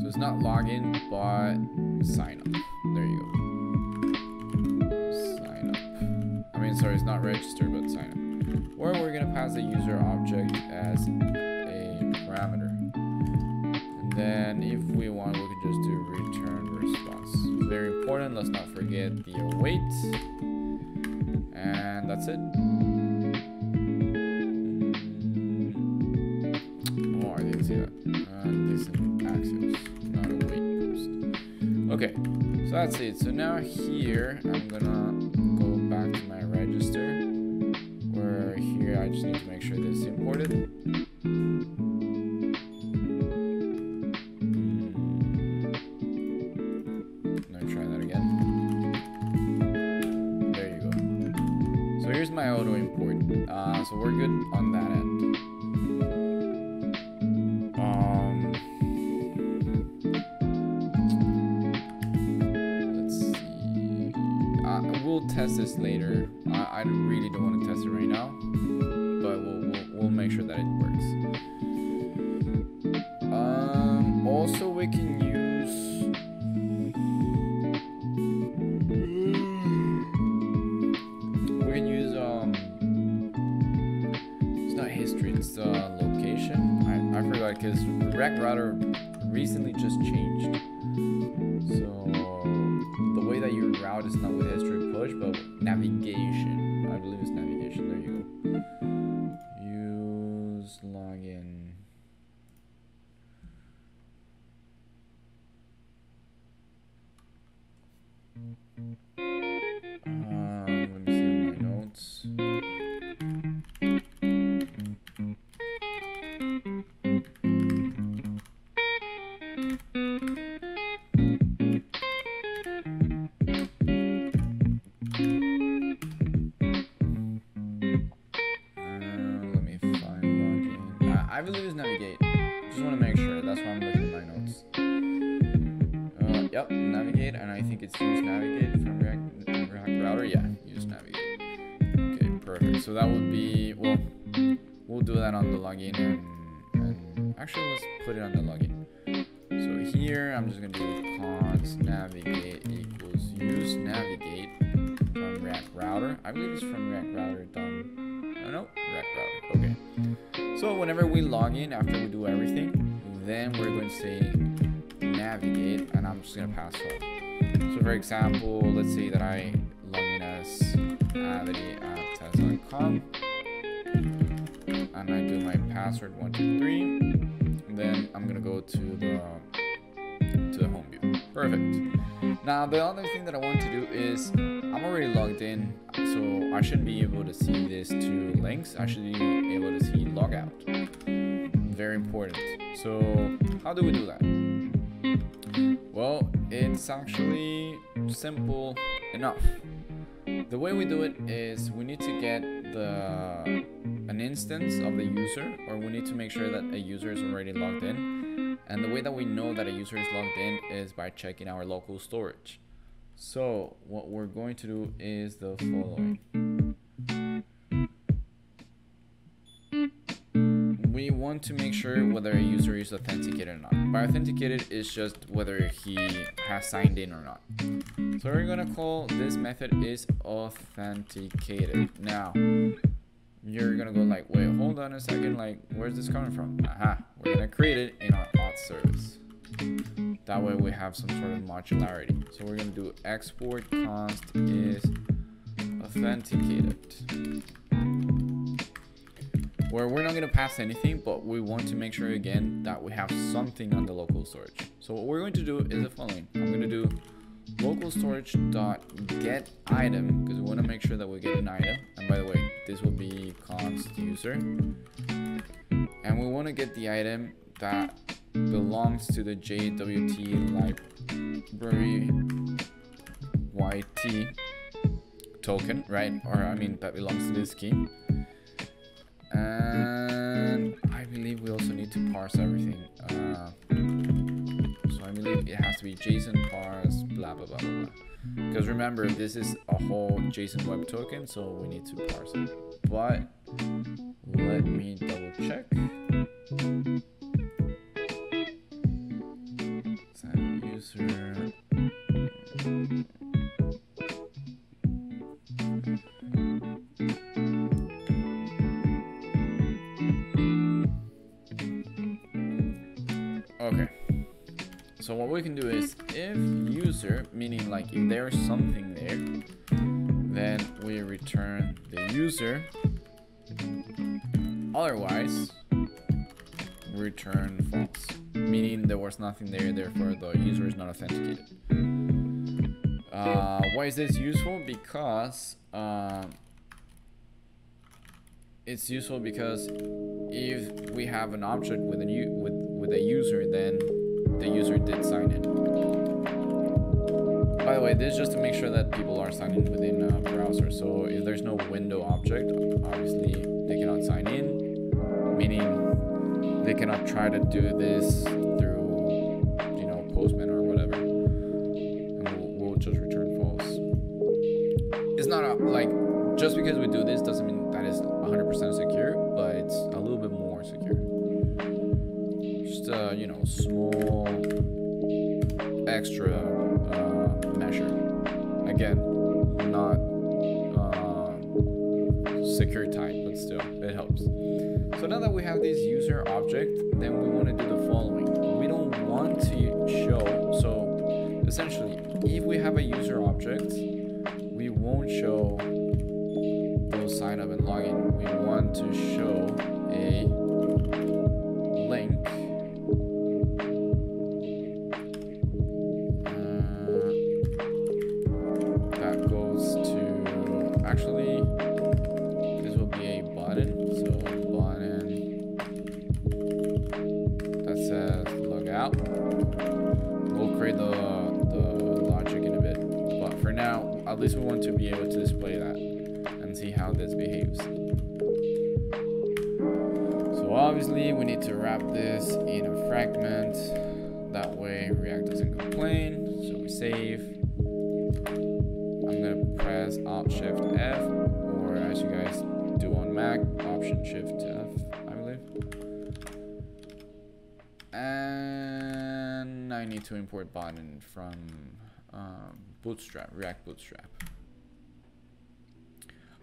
So it's not login, but sign up. There you go. Sign up. I mean, sorry, it's not registered, but sign up. Or we're gonna pass the user object as a parameter. And then if we want, we can just do return response. Very important, let's not forget the await. And that's it. Okay, so that's it. So now here I'm gonna go back to my register, where here I just need to make sure that it's imported. My auto import, uh, so we're good on that end. Um, let's see. Uh, we'll test this later. I, I really don't want to test it right now, but we'll we'll, we'll make sure that it works. Um, also, we can use. Because React Router recently just changed, so the way that you route is not with history push, but navigation. I believe it's navigation. There you go. Use login. Uh, let me see my notes. I believe it's navigate. Just want to make sure. That's why I'm looking at my notes. Uh, yep, navigate, and I think it's use navigate from React, React Router. Yeah, use navigate. Okay, perfect. So that would be, well, we'll do that on the login. And, and actually, let's put it on the login. So here, I'm just gonna do const navigate equals use navigate from React Router. I believe it's from React Router. Done. Oh no, React Router. Okay. So whenever we log in, after we do everything, then we're going to say navigate, and I'm just going to pass home. So for example, let's say that I log in as avity at tesla dot com, and I do my password one two three, and then I'm going to go to the, to the home view. Perfect. Now the other thing that I want to do is, I'm already logged in, so I shouldn't be able to see these two links. I should be able to see logout. Very important. So how do we do that? Well, it's actually simple enough. The way we do it is we need to get the an instance of the user, or we need to make sure that a user is already logged in. And the way that we know that a user is logged in is by checking our local storage. So what we're going to do is the following. We want to make sure whether a user is authenticated or not. By authenticated is just whether he has signed in or not. So we're gonna call this method is authenticated. Now you're gonna go like, wait, hold on a second, like where's this coming from? Aha, we're gonna create it in our auth service. That way we have some sort of modularity. So we're gonna do export const is authenticated, where we're not gonna pass anything, but we want to make sure again that we have something on the local storage. So what we're going to do is the following. I'm gonna do local storage dot get item, because we want to make sure that we get an item. And by the way, this will be const user, and we want to get the item that belongs to the J W T library Y T token, right? Or I mean, that belongs to this key. And I believe we also need to parse everything. Uh, so I believe it has to be JSON parse, blah, blah, blah, blah, blah. Because remember, this is a whole JSON web token, so we need to parse it. But let me double check. User. Okay, so what we can do is if user, meaning like if there is something there, then we return the user, otherwise return false. meaning there was nothing there, therefore the user is not authenticated. Uh, why is this useful? Because uh, it's useful because if we have an object with a new with with a user, then the user did sign in. By the way, this is just to make sure that people are signing within a browser. So if there's no window object, obviously they cannot sign in, meaning they cannot try to do this through, you know, Postman or whatever. And we'll, we'll just return false. It's not a, like, just because we do this doesn't mean that is one hundred percent secure, but it's a little bit more secure. Just a, you know, small extra uh, measure. Again, not uh, secure type, but still, it helps. So now that we have this user object, then we want to do the following. We don't want to show, so essentially, if we have a user object, we won't show those sign up and login. We want to show a link. At least we want to be able to display that and see how this behaves. So obviously we need to wrap this in a fragment. That way React doesn't complain. So we save. I'm gonna press Alt Shift F, or as you guys do on Mac, Option Shift F, I believe. And I need to import button from um, Bootstrap, React Bootstrap.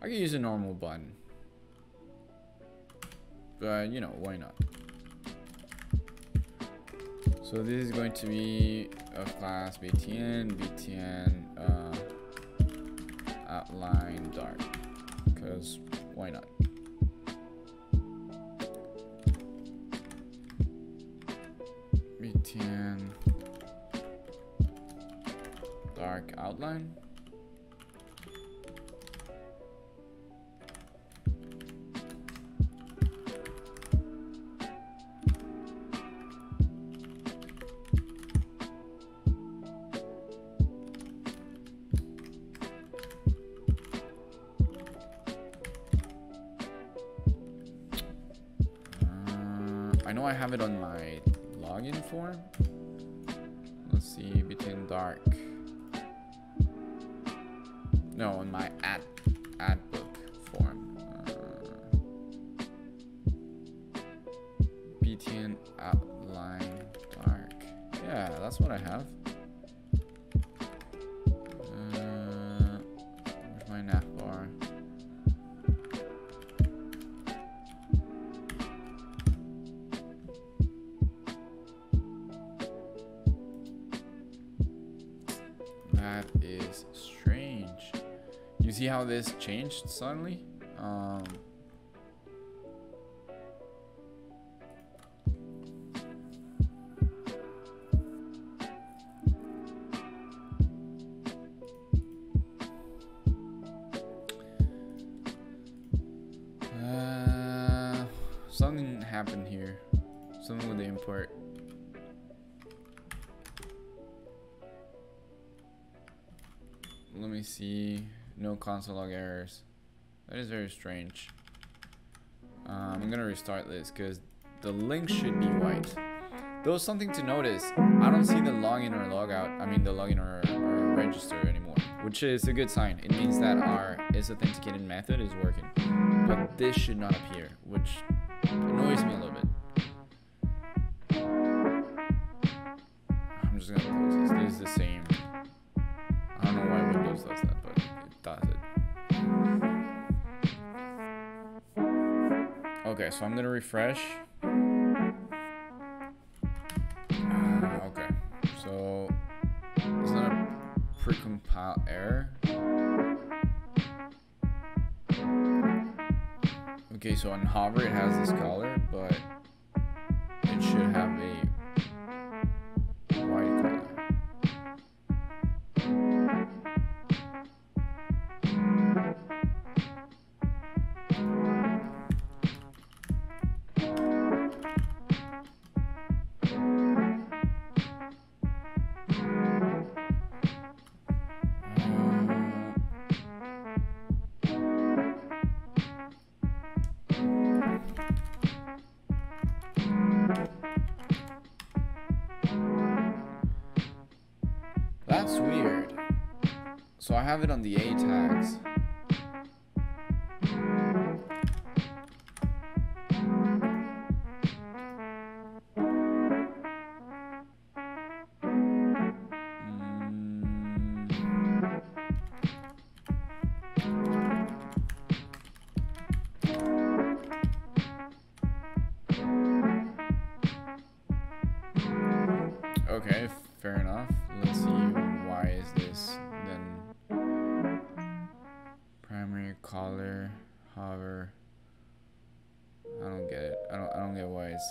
I can use a normal button, but you know, why not? So this is going to be a class btn, btn uh, outline dark, because why not? btn dark outline. Uh, I know I have it on my login form. Let's see, between dark. No, on my ad, ad book form. Uh, btn outline dark. Yeah, that's what I have. Uh, where's my nav bar? That is strange. You see how this changed suddenly? Um, uh, something happened here. Something with the import. Let me see. No console log errors. That is very strange. Uh, I'm gonna restart this because the link should be white. Though something to notice, I don't see the login or logout. I mean the login or, or register anymore, which is a good sign. It means that our isAuthenticated method is working. But this should not appear, which annoys me a little bit. I'm just gonna close this. This is the same. I don't know why Windows does that, but it does it. Okay, so I'm gonna refresh. Uh, okay, so it's not a precompile error. Okay, so on hover it has this color, but it should have a That's weird. So I have it on the A tags.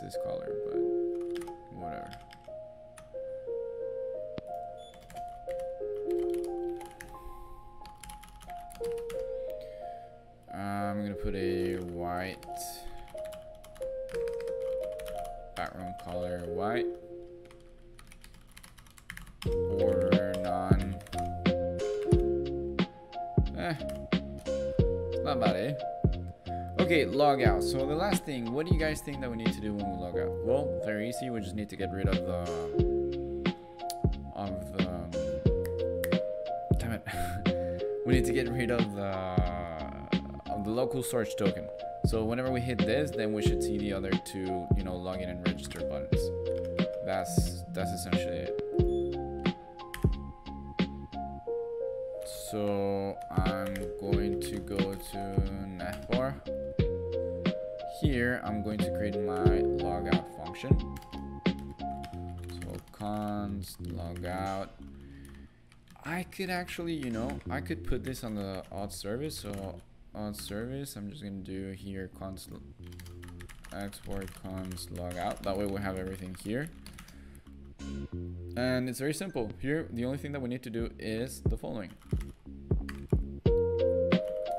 This color, but whatever. I'm gonna put a white background color, white or non. Eh, it's not bad, eh? Okay, log out. So the last thing, what do you guys think that we need to do when we log out? Well, very easy. We just need to get rid of the of the damn it. We need to get rid of the of the local storage token. So whenever we hit this, then we should see the other two, you know, login and register buttons. That's that's essentially it. So I'm going to go to navbar. Here I'm going to create my logout function. So const logout. I could actually, you know, I could put this on the auth service. So auth service, I'm just gonna do here const export const logout. That way we have everything here. And it's very simple. Here, the only thing that we need to do is the following.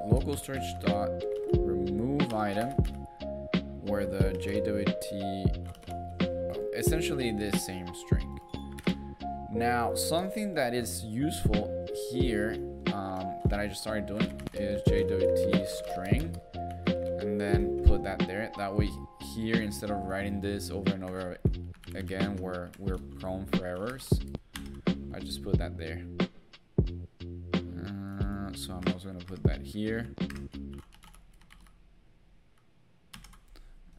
Local storage dot remove item, where the J W T, essentially this same string. Now, something that is useful here um, that I just started doing is J W T string, and then put that there. That way, here instead of writing this over and over again, where we're prone for errors, I just put that there. So I'm also going to put that here,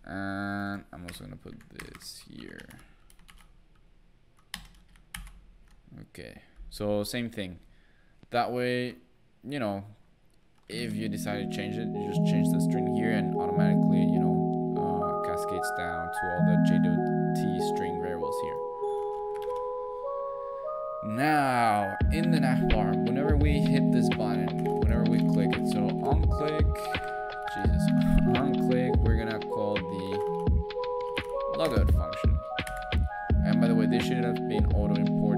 and I'm also going to put this here. Okay, so same thing. That way, you know, if you decide to change it, you just change the string here, and automatically, you know, uh, cascades down to all the J W T string variables here. Now, in the navbar, whenever we hit this button, whenever we click it, so onclick, Jesus, onclick, we're gonna call the logout function. And by the way, this should have been auto-imported.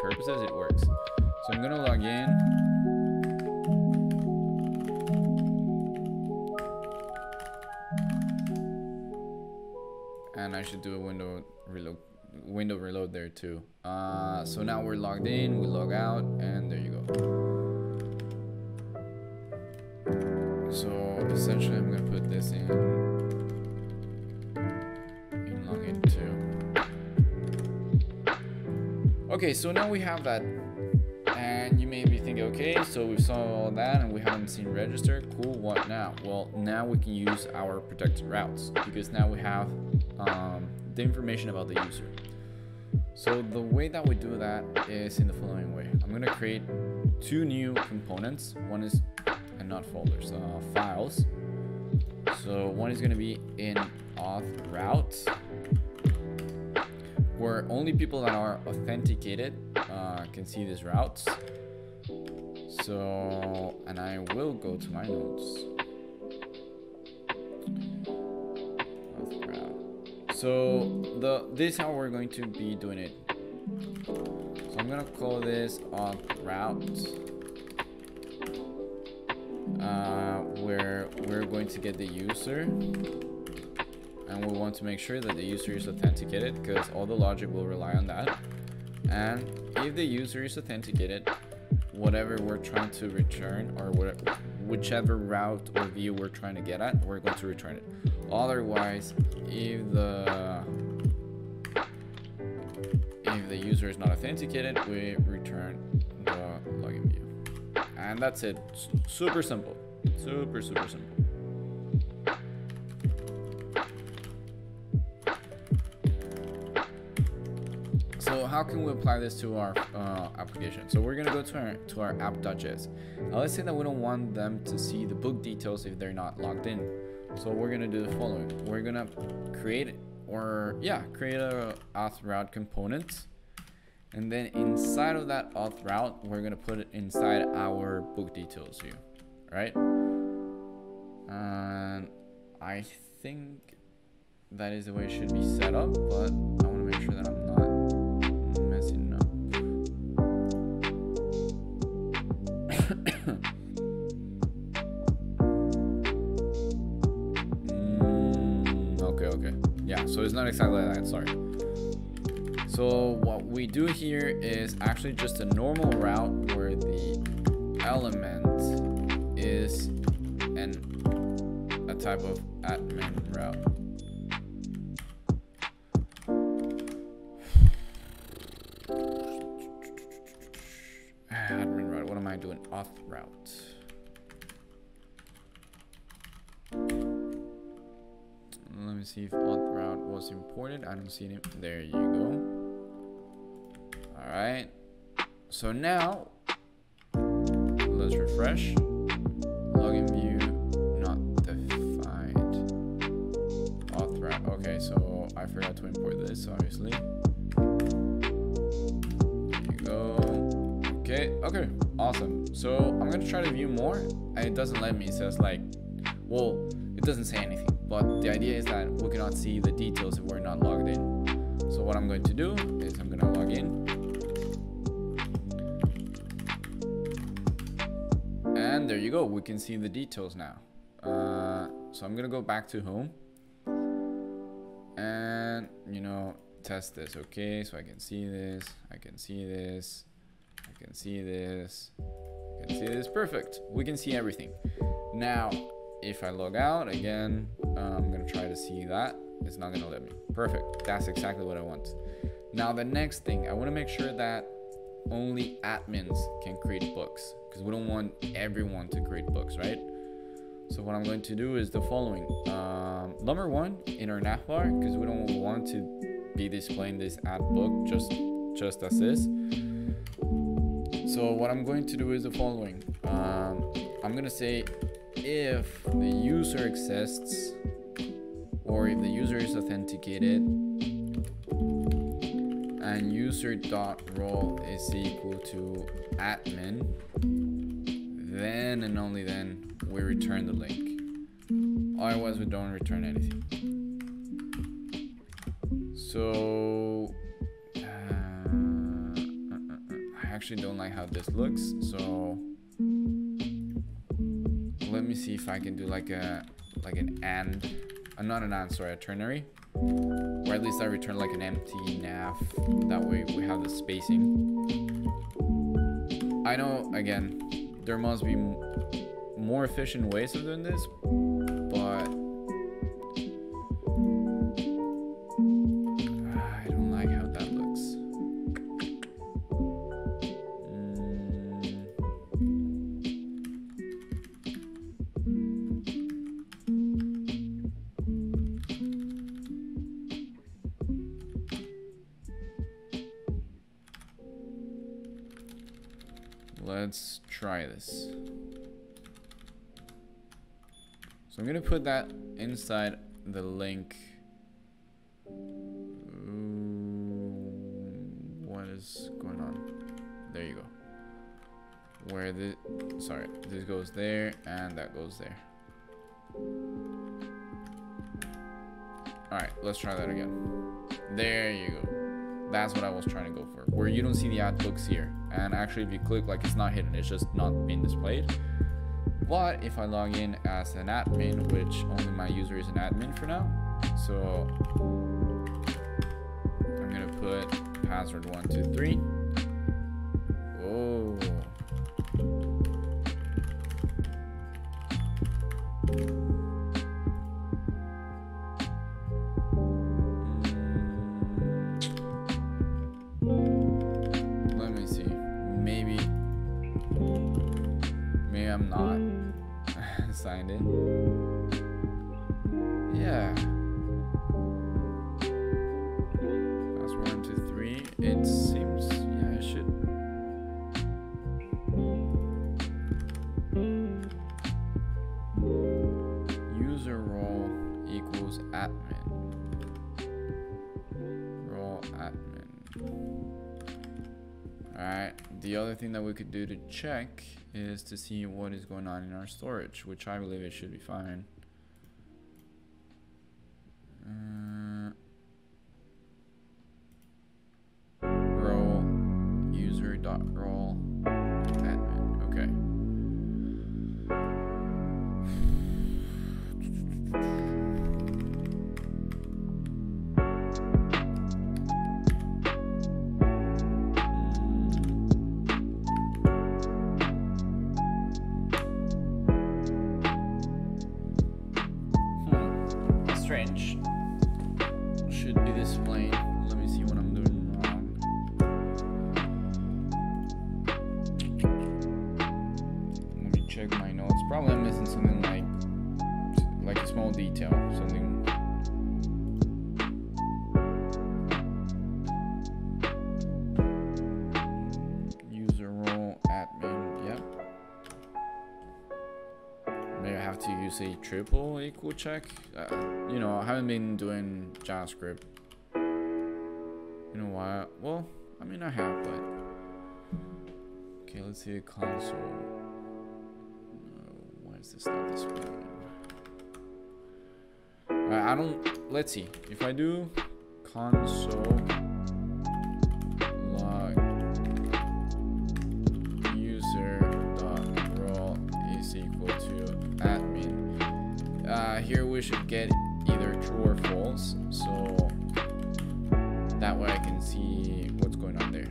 Purposes it works. So I'm gonna log in. And I should do a window reload window reload there too. Uh, so now we're logged in, we log out, and there you go. So essentially I'm gonna put this in. Okay, so now we have that And you may be thinking, okay, so we saw all that and we haven't seen register. Cool, what now? Well, now we can use our protected routes because now we have um, the information about the user. So the way that we do that is in the following way. I'm gonna create two new components. One is, and not folders, uh, files. So one is gonna be in auth route, where only people that are authenticated uh, can see these routes. So, and I will go to my notes. So the this is how we're going to be doing it. So I'm gonna call this auth route, uh, where we're going to get the user. And we want to make sure that the user is authenticated because all the logic will rely on that. And if the user is authenticated, whatever we're trying to return or whatever, whichever route or view we're trying to get at, we're going to return it. Otherwise, if the if the user is not authenticated, we return the login view. And that's it. Super simple. Super, super simple. So how can we apply this to our uh, application? So we're gonna go to our, to our app.js. Now let's say that we don't want them to see the book details if they're not logged in. So we're gonna do the following. We're gonna create or yeah, create a auth route component. And then inside of that auth route, we're gonna put it inside our book details view, right? And I think that is the way it should be set up, but I wanna make sure that I'm not messing up. mm, okay, okay. Yeah, so it's not exactly like that, sorry. So what we do here is actually just a normal route where the element is an a type of admin route. Do an auth route. Let me see if auth route was imported. I don't see it. There you go. All right. So now let's refresh. Login view not defined. Auth route. Okay. So I forgot to import this, obviously. There you go. Okay. Okay. Awesome. So I'm going to try to view more and it doesn't let me. It says like, well, it doesn't say anything, but the idea is that we cannot see the details if we're not logged in. So what I'm going to do is I'm going to log in. And there you go. We can see the details now. Uh, so I'm going to go back to home and, you know, test this. Okay. So I can see this. I can see this. I can see this, I can see this, perfect. We can see everything. Now, if I log out again, uh, I'm gonna try to see that. It's not gonna let me, perfect. That's exactly what I want. Now, the next thing, I wanna make sure that only admins can create books because we don't want everyone to create books, right? So what I'm going to do is the following. Um, number one, in our navbar, because we don't want to be displaying this ad book just, just as is. So what I'm going to do is the following. Um, I'm going to say if the user exists or if the user is authenticated and user.role is equal to admin, then and only then we return the link. Otherwise we don't return anything. So actually don't like how this looks, so let me see if I can do like a like an and uh, not an and sorry a ternary, or at least I return like an empty nav, that way we have the spacing. I know, again, there must be more efficient ways of doing this, but I don't like how that looks. Let's try this. So I'm gonna put that inside the link. What is going on? There you go. Where the, sorry, this goes there and that goes there. All right, let's try that again. There you go. That's what I was trying to go for, where you don't see the ad clicks here. And actually if you click, like, it's not hidden, it's just not being displayed. But if I log in as an admin, which only my user is an admin for now, so I'm gonna put password one, two, three. Oh. Signed in. Yeah. That's one, two, three. It seems, yeah, it should. User role equals admin. Role admin. Alright, the other thing that we could do to check is to see what is going on in our storage, which I believe it should be fine. Uh, role user dot role admin. Okay. Triple equal check. Uh, you know, I haven't been doing JavaScript in a while. Well, I mean, I have, but okay. Let's see a console. Uh, why is this not displayed? Uh, I don't. Let's see. If I do console log user dot role is equal to admin. Uh, here we should get either true or false, so that way I can see what's going on there.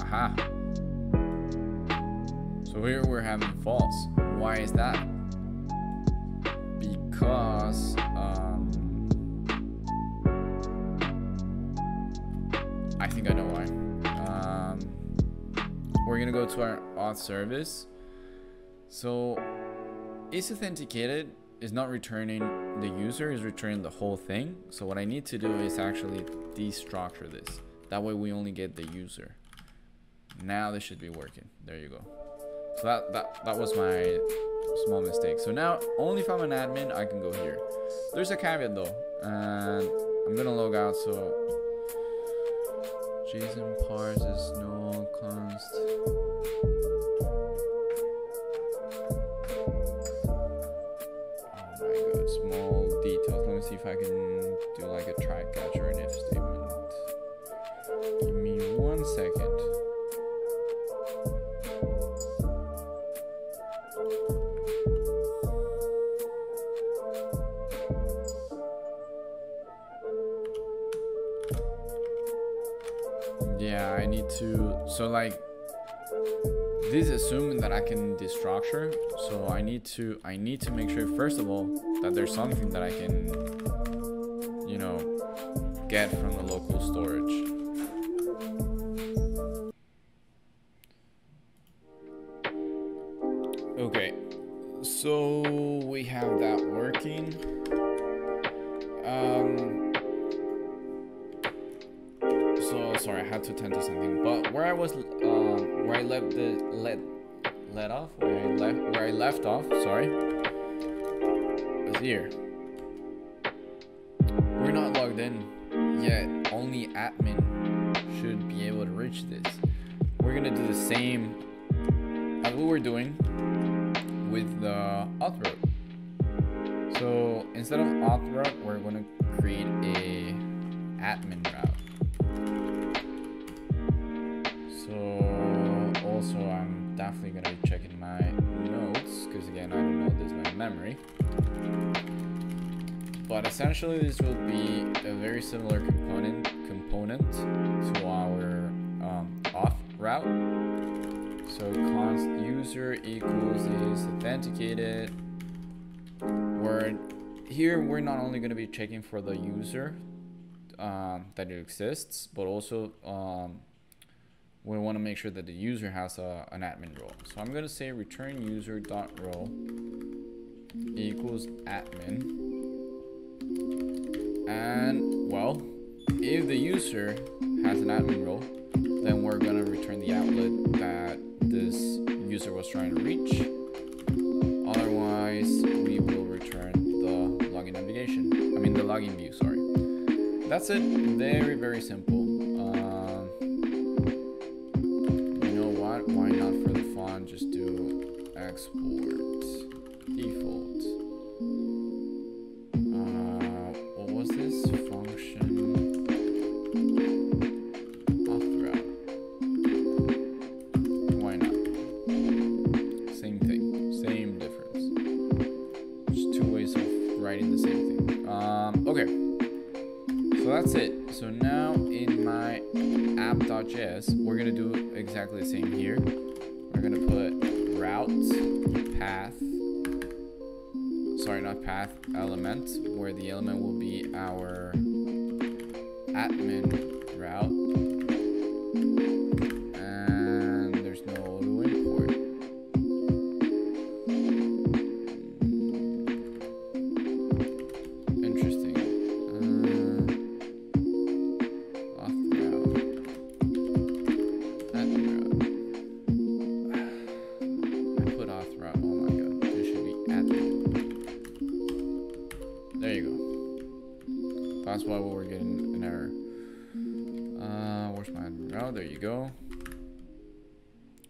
Aha! So here we're having false. Why is that? Because um, I think I know why. Um, we're gonna go to our auth service. So is authenticated is not returning the user, is returning the whole thing. So what I need to do is actually destructure this. That way we only get the user. Now this should be working. There you go. So that, that, that was my small mistake. So now only if I'm an admin, I can go here. There's a caveat though. And I'm gonna log out, so JSON parse is null const. Small details. Let me see if I can do like a try catch or an if statement. Give me one second. Yeah, I need to, so like this is assuming that I can destructure, so I need to I need to make sure first of all that there's something that I can, you know, get from the local storage. Okay, so we have that working. Um, so Oh, sorry, I had to attend to something. But where I was, um, where I left the let let off, where I left, where I left off, sorry, was here. We're not logged in yet. Only admin should be able to reach this. We're gonna do the same as we were doing with the auth route. So instead of auth route, we're gonna create a admin route. So also I'm definitely gonna be checking my notes, because again I don't know this by memory. But essentially this will be a very similar component component to our um, auth route. So const user equals is authenticated. We're, here we're not only going to be checking for the user um, that it exists, but also um, we want to make sure that the user has a, an admin role. So I'm going to say return user dot role equals admin, and well, if the user has an admin role, then we're going to return the outlet that this user was trying to reach. Otherwise, we will return the login navigation. I mean, the login view, sorry. That's it. Very, very simple. Uh, you know what? Why not for the font? Just do export default. Uh, what was this function? Auth route. Why not? Same thing. Same difference. Writing the same thing. Um, okay, so that's it. So now in my app.js, we're gonna do exactly the same here. We're gonna put route path, sorry, not path, element, where the element will be our admin route.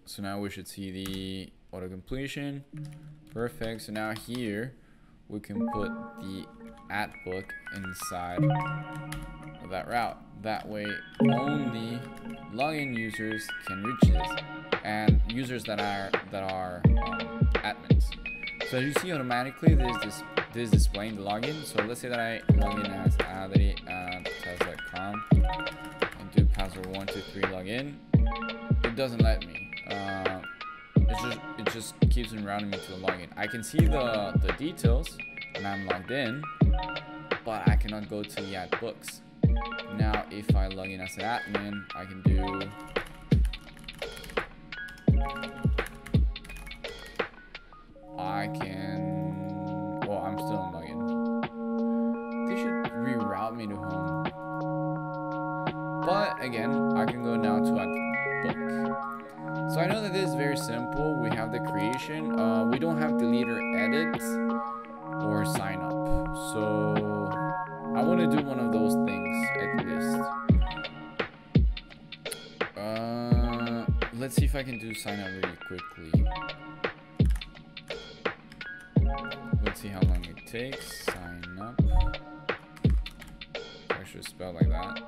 So now we should see the auto completion. Perfect. So now here we can put the at book inside of that route. That way only login users can reach this, and users that are that are um, admins. So as you see, automatically there's this this displaying the login. So let's say that I log in as Adri at test dot com and do password one two three login. It doesn't let me. Uh, it just it just keeps on routing me to the login. I can see the the details and I'm logged in, but I cannot go to the ad books. Now if I log in as an admin, I can do I can well I'm still on login. They should reroute me to home. But again, I can go now to ad book. So I know that this is very simple. We have the creation. Uh, we don't have delete or edit or sign up. So I want to do one of those things at least. Uh, let's see if I can do sign up really quickly. Let's see how long it takes. Sign up. I should spell like that.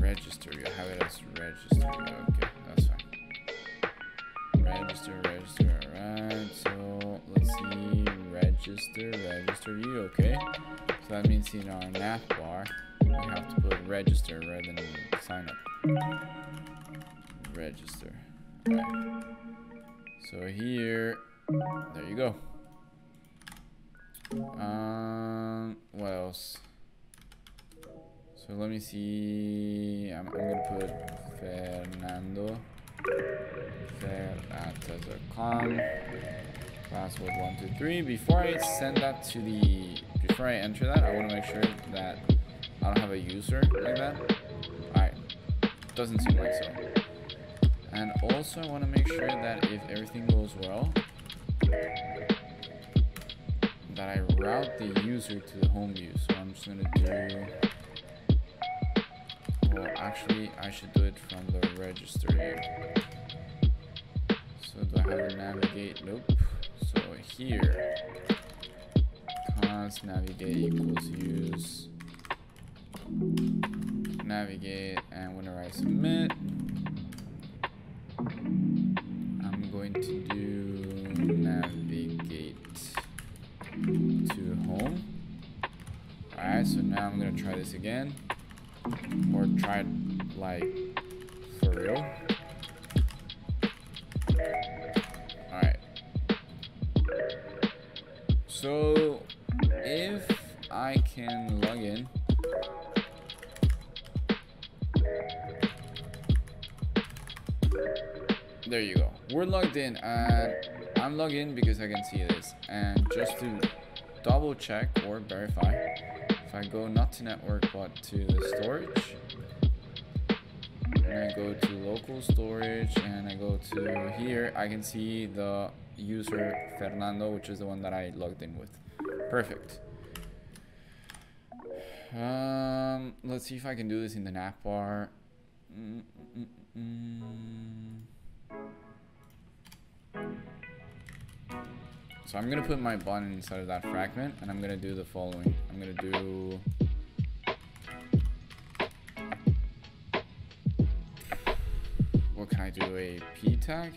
Register, I have it as register, okay, that's fine. Register, register, alright, so let's see, register, register you, okay. So that means in our nav bar, we have to put register rather than sign up. Register, alright. So here, there you go. Um, what else? So let me see, I'm, I'm gonna put Fernando, fer at test dot com, password one two three. Before I send that to the, before I enter that, I wanna make sure that I don't have a user like that. Alright, doesn't seem like so. And also I want to make sure that if everything goes well, that I route the user to the home view. So I'm just going to do, well actually I should do it from the register here. So do I have to navigate? Nope. So here, const navigate equals use navigate, and whenever I submit, I'm going to do navigate to home. Alright, so now I'm going to try this again, or try it like for real. So if I can log in, there you go. We're logged in, and I'm logged in because I can see this. And just to double check or verify, if I go not to network but to the storage, and I go to local storage, and I go to here, I can see the user Fernando, which is the one that I logged in with. Perfect. Um, let's see if I can do this in the nav bar. Mm, mm, mm. So I'm gonna put my button inside of that fragment, and I'm gonna do the following. I'm gonna do what can I do? A P tag?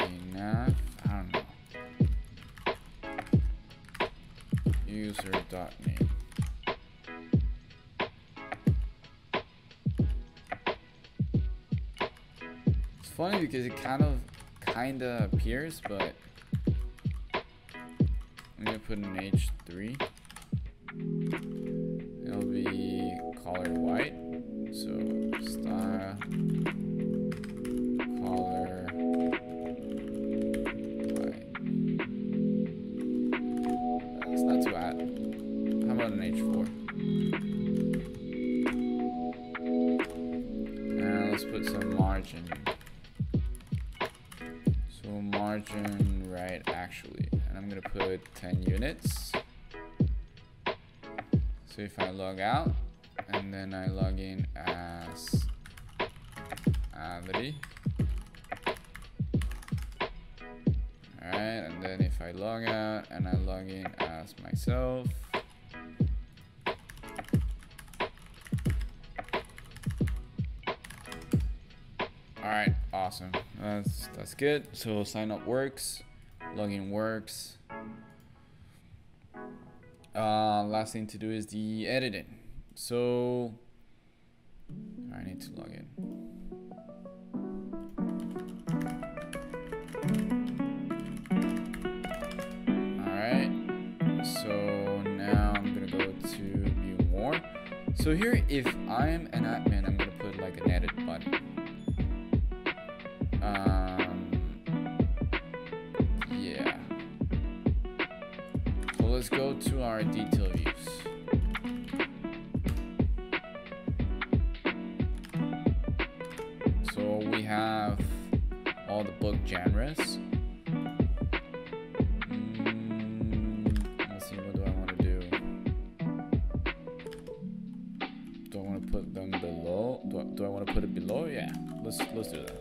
A nav, I don't know, user.name. It's funny because it kind of kind of appears, but I'm gonna put an H three. It'll be color white, so style color. So margin right actually, and I'm gonna put ten units. So if I log out and then I log in as Ali, all right, and then if I log out and I log in as myself, alright, awesome. That's that's good. So sign up works, login works. Uh, last thing to do is the editing. So I need to log in. Alright, so now I'm gonna go to view more. So here, if I am an admin, I'm gonna put like an edit button. Let's go to our detail views. So we have all the book genres. Mm, let's see, what do I want to do? Do I want to put them below? Do I, do I want to put it below? Yeah, let's let's do that.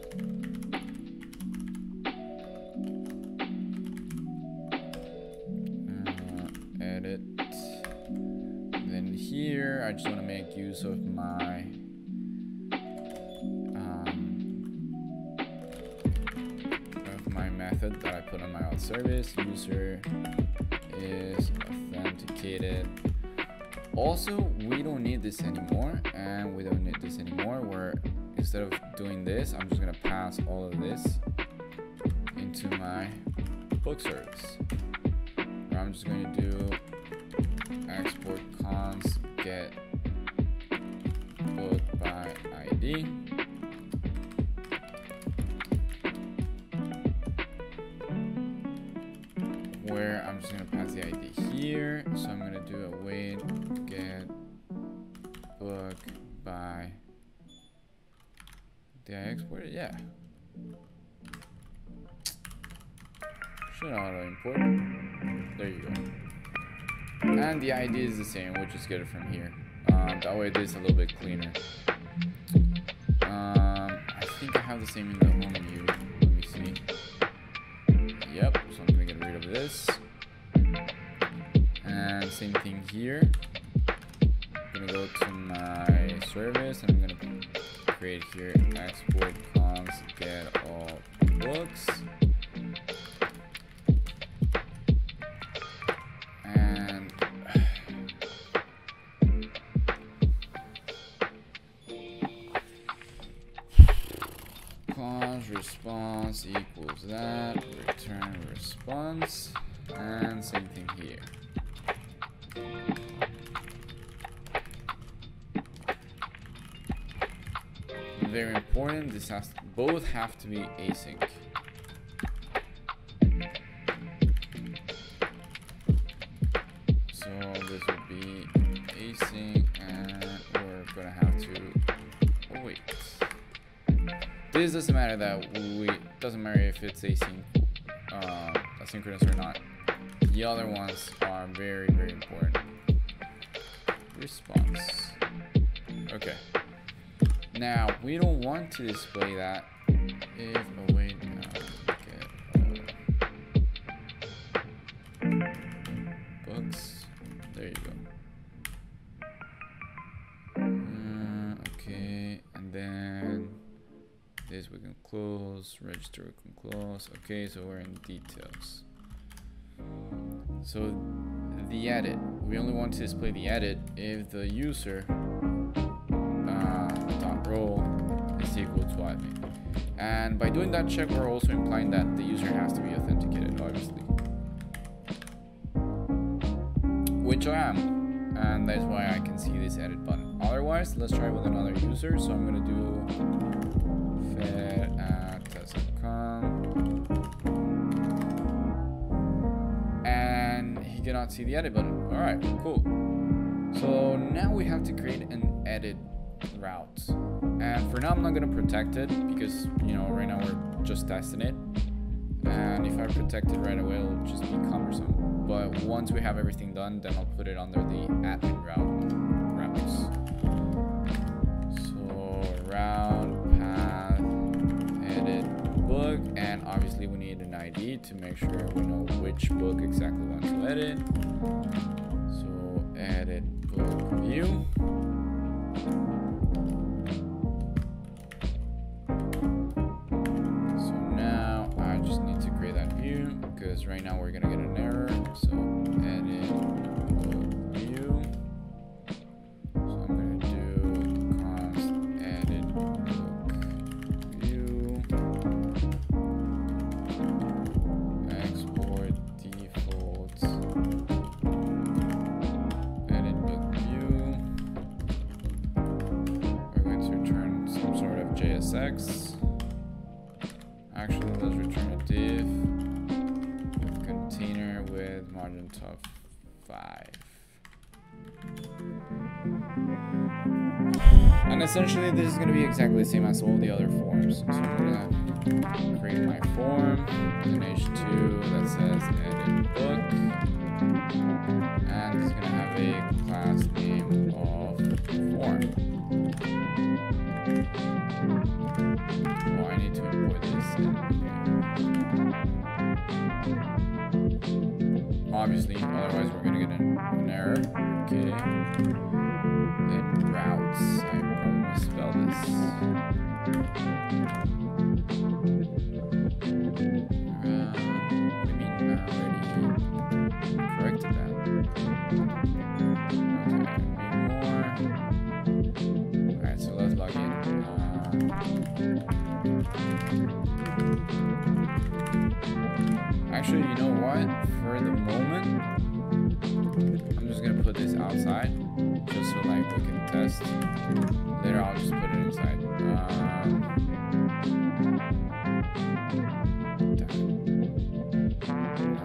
I just want to make use of my um, of my method that I put on my auth service. User is authenticated. Also, we don't need this anymore, and we don't need this anymore. Where instead of doing this, I'm just gonna pass all of this into my book service. Where I'm just gonna do export const get book by I D, where I'm just going to pass the I D here. So I'm going to do a wait Did I export it? Yeah. Should know how to import. There you go. And the I D is the same. We'll just get it from here. Um, that way it is a little bit cleaner. Um, I think I have the same in the home view. Let me see. Yep. So I'm gonna get rid of this. And same thing here. I'm gonna go to my service and I'm gonna create here export const get all books. And const response equals that, return response, and same thing here. Very important, this has to, both have to be async. So this would be async and we're gonna have to wait. This doesn't matter that we doesn't matter if it's async uh, asynchronous or not. The other ones are very, very important. Response. Okay. Now, we don't want to display that if, oh wait, no, get uh, books, there you go. Uh, okay, and then this we can close, register we can close. Okay, so we're in details. So the edit, we only want to display the edit if the user role is equal to admin, and by doing that check we're also implying that the user has to be authenticated, obviously, which I am, and that's why I can see this edit button. Otherwise, let's try with another user. So I'm going to do fed at test dot com, and he cannot see the edit button. All right, cool. So now we have to create an edit route, and for now I'm not going to protect it because, you know, right now we're just testing it, and if I protect it right away it'll just be cumbersome. But once we have everything done, then I'll put it under the admin route routes. So route path edit book, and obviously we need an I D to make sure we know which book exactly we want to edit. So edit book view. Right now we're gonna get an error, so edit book view. So I'm gonna do const edit book view, export defaults, edit book view. We're going to return some sort of J S X. Actually, let's return a div. Margin top five, and essentially this is going to be exactly the same as all the other forms. So I'm going to create my form in H two that says edit book, and it's going to have a class name of form. Oh, I need to import this in. Obviously, otherwise we're gonna get an, an error. Okay. It routes. I probably misspelled this. Uh, I mean, I already corrected that. Okay, more. Alright, so let's log in. Uh, actually, you know what? For the moment, I'm just gonna put this outside, just so like we can test. Later, I'll just put it inside. Um,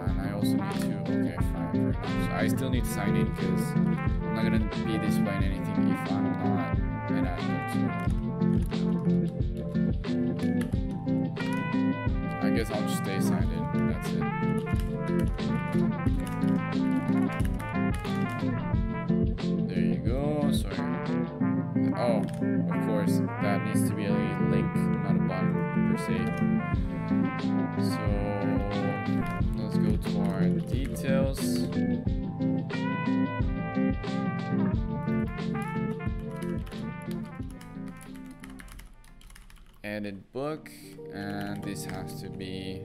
and I also need to. Okay, fine. So I still need to sign in because I'm not gonna be displaying anything if I'm not an admin. I guess I'll just stay signed in. That's it. There you go. Sorry. Oh, of course, that needs to be a link, not a button per se. So let's go to our details. Edit book, and this has to be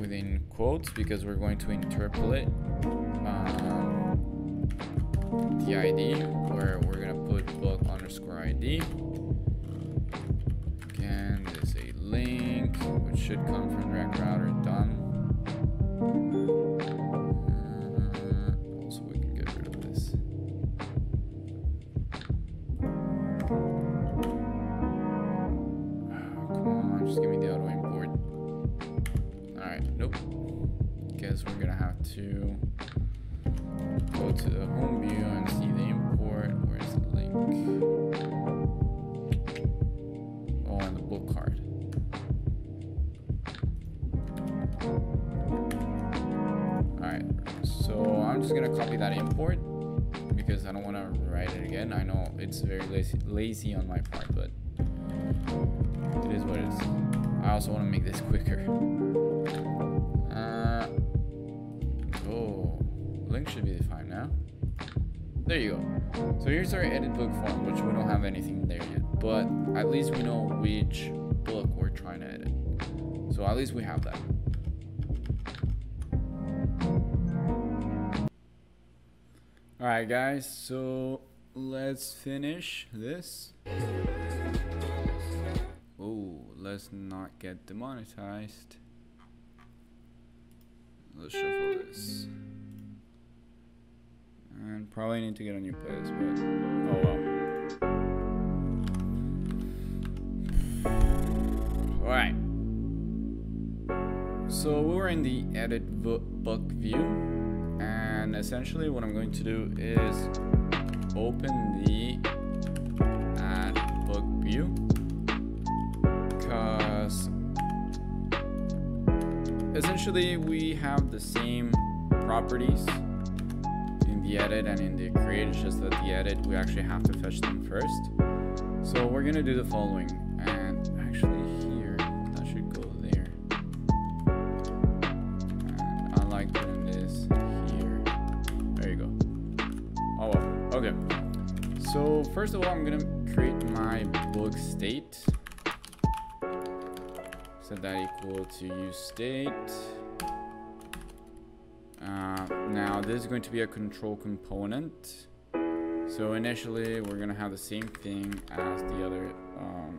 within quotes because we're going to interpolate um, the I D, where we're gonna put book underscore I D. Again, there's a link which should come from React Router. Done. To go to the home view and see the import. Where's the link? Oh, and the book card. Alright, so I'm just gonna copy that import because I don't want to write it again. I know it's very lazy, lazy on my part, but it is what it is. I also want to make this quicker. Uh, Link should be defined now. There you go. So here's our edit book form, which we don't have anything there yet, but at least we know which book we're trying to edit. So at least we have that. All right, guys, so let's finish this. Oh, let's not get demonetized. Let's shuffle this. And probably need to get a new playlist, but oh well. All right. So we were in the edit book view, and essentially what I'm going to do is open the add book view because essentially we have the same properties. The edit and in the create, it's just that the edit we actually have to fetch them first. So we're gonna do the following, and actually here that should go there. And I like putting this here. There you go. Oh well. Okay. So first of all, I'm gonna create my book state. Set that equal to use state. Uh, now this is going to be a control component, so initially we're going to have the same thing as the other um,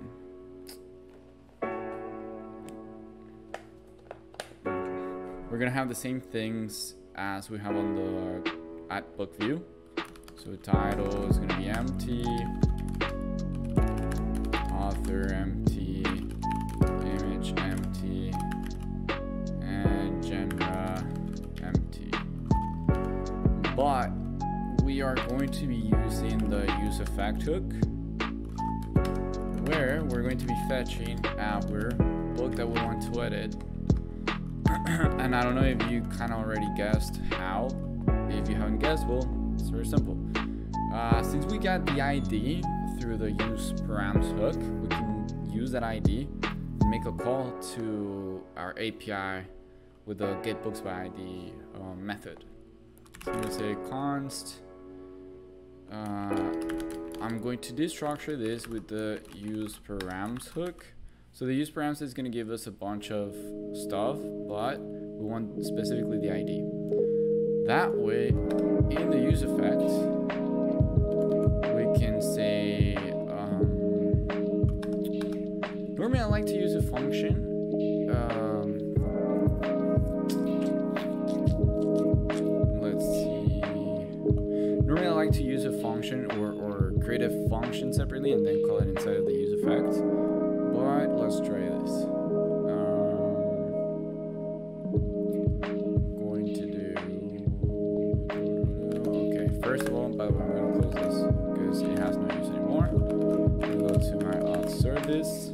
we're going to have the same things as we have on the at book view. So title is going to be empty, author empty, image empty, and genre empty. But we are going to be using the use effect hook, where we're going to be fetching our book that we want to edit. And I don't know if you kind of already guessed how. If you haven't guessed, well, it's very simple. Uh, since we got the I D through the use params hook, we can use that I D and make a call to our A P I with the get books by I D uh, method. So I'm going to say const. Uh, I'm going to destructure this with the use params hook. So the use params is going to give us a bunch of stuff, but we want specifically the I D. That way, in the use effect, we can say. Um, normally, I like to use a function. to use a function or, or create a function separately and then call it inside of the use effect, but let's try this. Um, going to do okay. First of all, by the way, I'm going to close this. Good. users, it has no use anymore. We'll go to my alt service.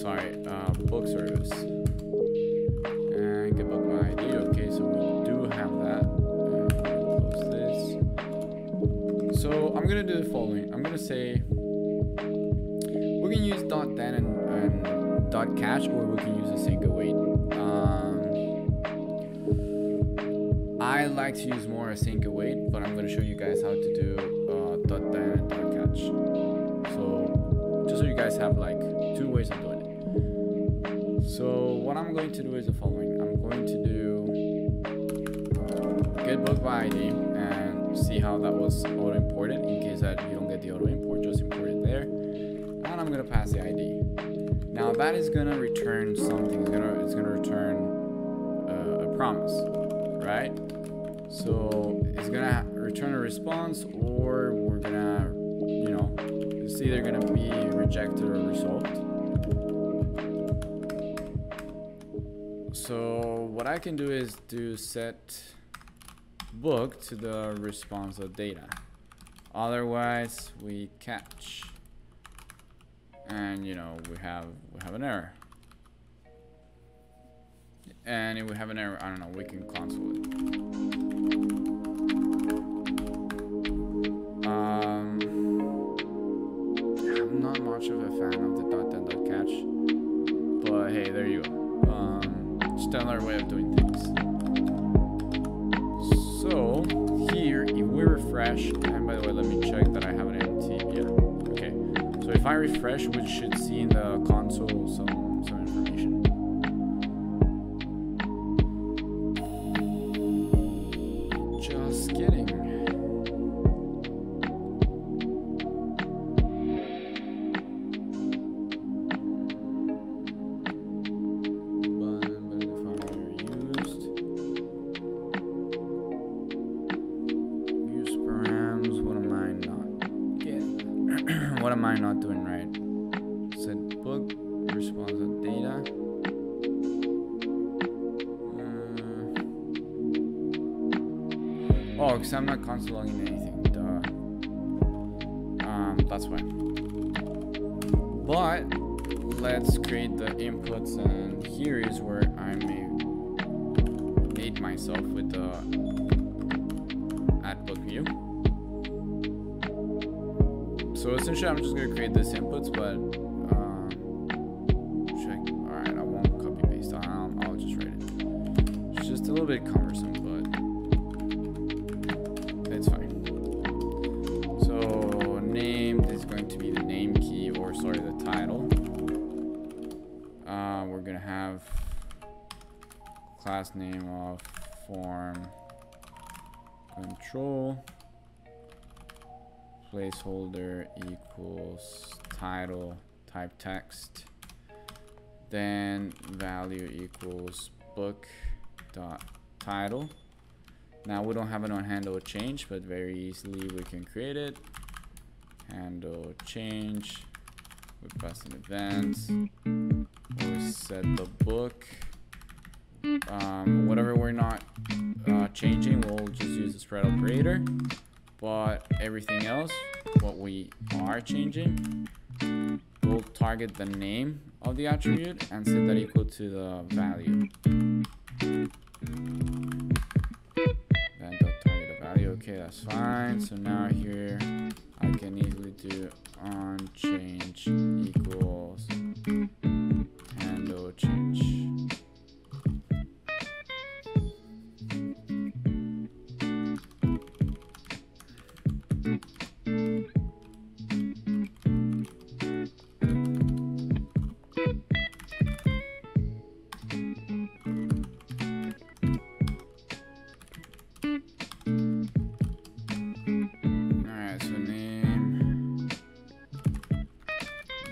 Sorry, uh, book service. And get book my I D. Okay, so we do have that. And close this. So I'm gonna do the following. I'm gonna say we can use dot then and, and dot cache, or we can use a single await. Um, I like to use more a single await, but I'm gonna show you guys how to do uh, dot then and dot cache. So just so you guys have like two ways of doing it. So what I'm going to do is the following. I'm going to do get book by I D and see how that was auto imported. In case that you don't get the auto import, just import it there. And I'm gonna pass the I D. Now that is gonna return something. It's gonna it's gonna return uh, a promise, right? So it's gonna return a response, or we're gonna, you know, it's either gonna be rejected or resolved. So what I can do is do set book to the response of data. Otherwise, we catch. And you know we have we have an error, and if we have an error, I don't know, we can console it. Um, I'm not much of a fan of the dot then dot catch, but hey, there you go. Um, stellar way of doing things. So here, if we refresh, and by the way, let me check that I have an empty. Yeah. So if I refresh, we should see in the console some, some information. Just kidding. I'm not console logging anything, duh. Um, that's why. But let's create the inputs, and here is where I may aid myself with the add book view. So essentially, I'm just gonna create this inputs, but um, check. All right, I won't copy paste. Um, I'll just write it. It's just a little bit cumbersome. Class name of form control, placeholder equals title type text, then value equals book dot title. Now we don't have an on handle change, but very easily we can create it. Handle change, we pass an event, we set the book. Um, whatever we're not uh, changing, we'll just use the spread operator, but everything else, what we are changing, we'll target the name of the attribute and set that equal to the value. Then dot target a value. Okay, that's fine. So now here I can easily do on change equals handle change.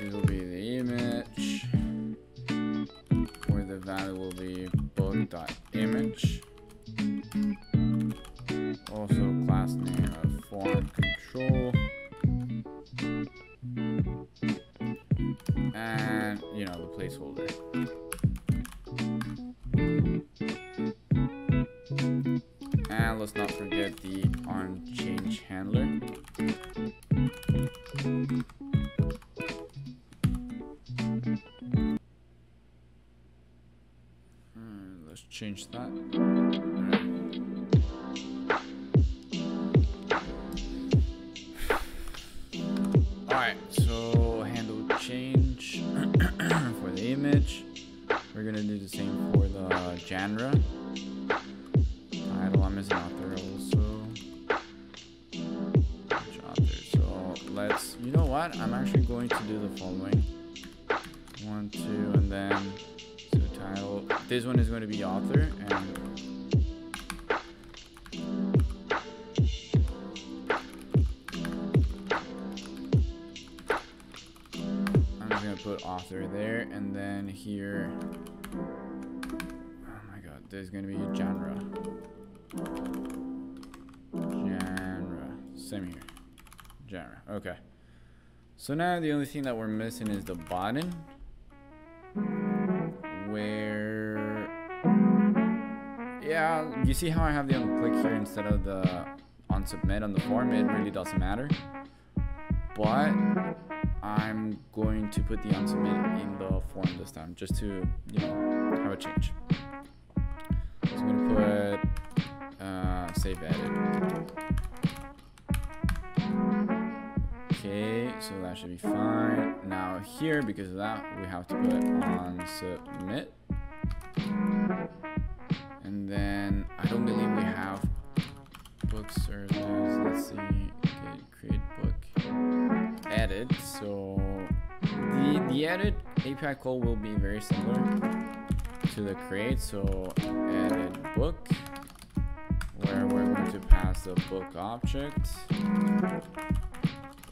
This will be the email. forget the on change handler. Alright, let's change that. Alright, right, so handle change for the image. We're gonna do the same for the genre. Title, I'm missing author also. Which author? So let's, you know what? I'm actually going to do the following. One, two, and then so title. This one is going to be author, and I'm just gonna put author there, and then here. There's going to be a genre. Genre. Same here. Genre. Okay. So now the only thing that we're missing is the button. Where... Yeah, you see how I have the on click here instead of the on submit on the form? It really doesn't matter. But I'm going to put the on submit in the form this time just to, you know, have a change. So I'm gonna put uh, save edit. Okay, so that should be fine. Now here, because of that, we have to put on submit. And then I don't believe we have book services. Let's see. Okay, create book edit. So the the edit A P I call will be very similar to the create, so edit book, where we're going to pass the book object.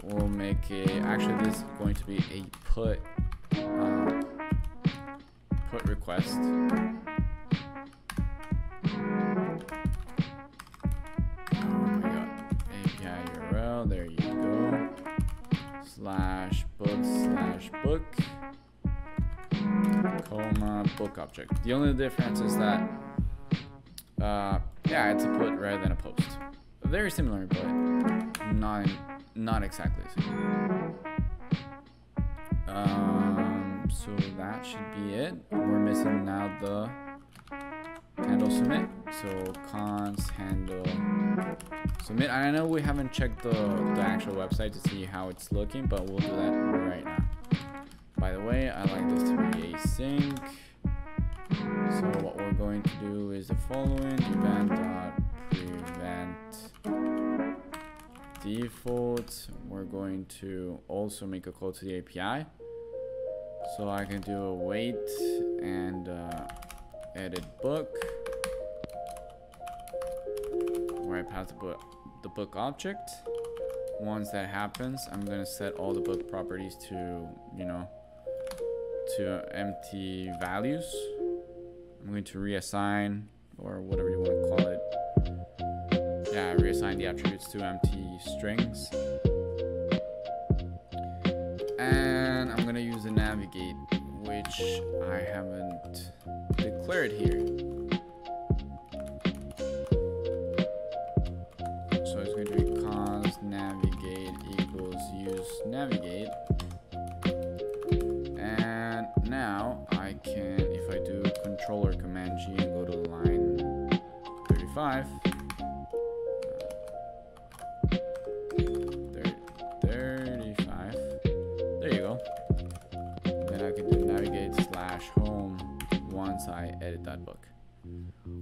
We'll make it, actually this is going to be a put uh, put request. Oh my god, A P I U R L, there you go, slash book slash book comma book object. The only difference is that uh, yeah, it's a put rather than a post. Very similar, but not not exactly the same. Um, so that should be it. We're missing now the handle submit. So const handle submit. I know we haven't checked the, the actual website to see how it's looking, but we'll do that right now. By the way, I like this to be async. So what we're going to do is the following: event.prevent default. We're going to also make a call to the A P I. So I can do a wait and uh, edit book, where I pass the book, the book object. Once that happens, I'm gonna set all the book properties to, you know, to empty values. I'm going to reassign, or whatever you want to call it. Yeah, reassign the attributes to empty strings. And I'm going to use the navigate, which I haven't declared here. So it's going to be const navigate equals use navigate. Now I can, if I do Control or Command G and go to line thirty-five, thirty-five, there you go. Then I can do navigate slash home once I edit that book.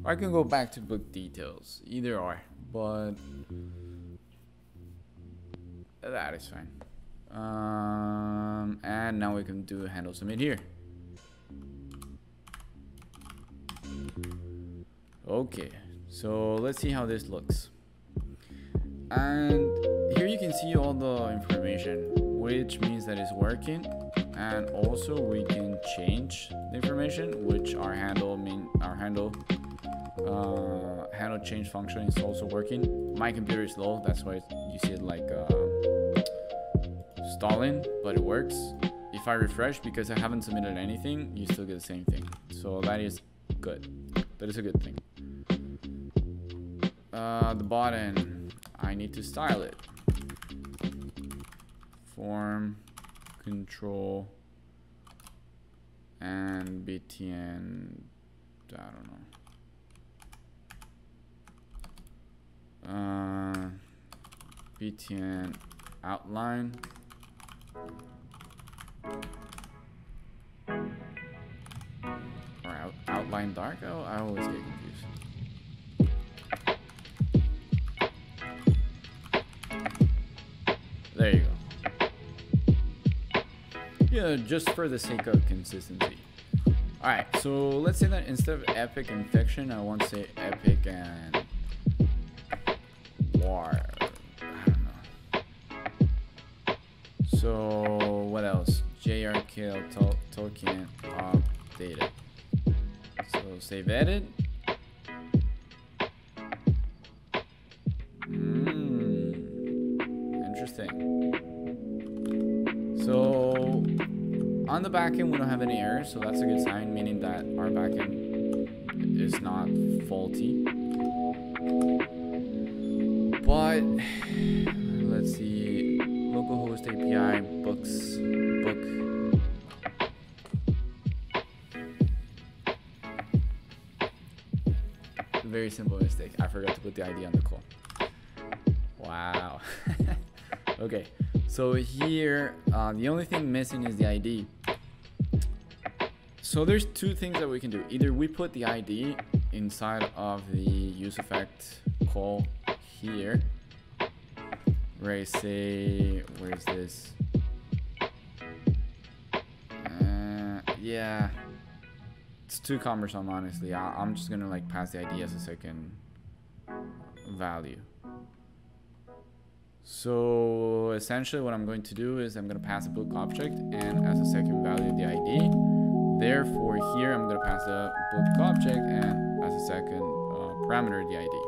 Or I can go back to book details, either or, but that is fine. Um, and now we can do handle submit here. Okay, so let's see how this looks. And here you can see all the information, which means that it's working. And also we can change the information, which our handle mean our handle uh, handle change function is also working. My computer is slow, that's why you see it like uh, stalling, but it works. If I refresh, because I haven't submitted anything, you still get the same thing. So that is good. That is a good thing. uh, the button, I need to style it. Form, control, and B T N, I don't know. Uh, B T N outline. Or out, outline dark? Oh, I always get confused. There you go. Yeah, just for the sake of consistency. Alright, so let's say that instead of epic infection, I want to say epic and war. I don't know. So what else? J R K L to token updated. So save edit. So on the backend we don't have any errors, so that's a good sign, meaning that our backend is not faulty. But let's see, localhost A P I books book. Very simple mistake. I forgot to put the I D on the call. Wow. Okay. So here, uh, the only thing missing is the I D. So there's two things that we can do. Either we put the I D inside of the useEffect call here, where I say, where is this? Uh, yeah, it's too cumbersome, honestly. I I'm just gonna like pass the I D as a second value. So essentially what I'm going to do is I'm going to pass a book object and as a second value the I D. Therefore here I'm going to pass a book object and as a second uh, parameter the I D.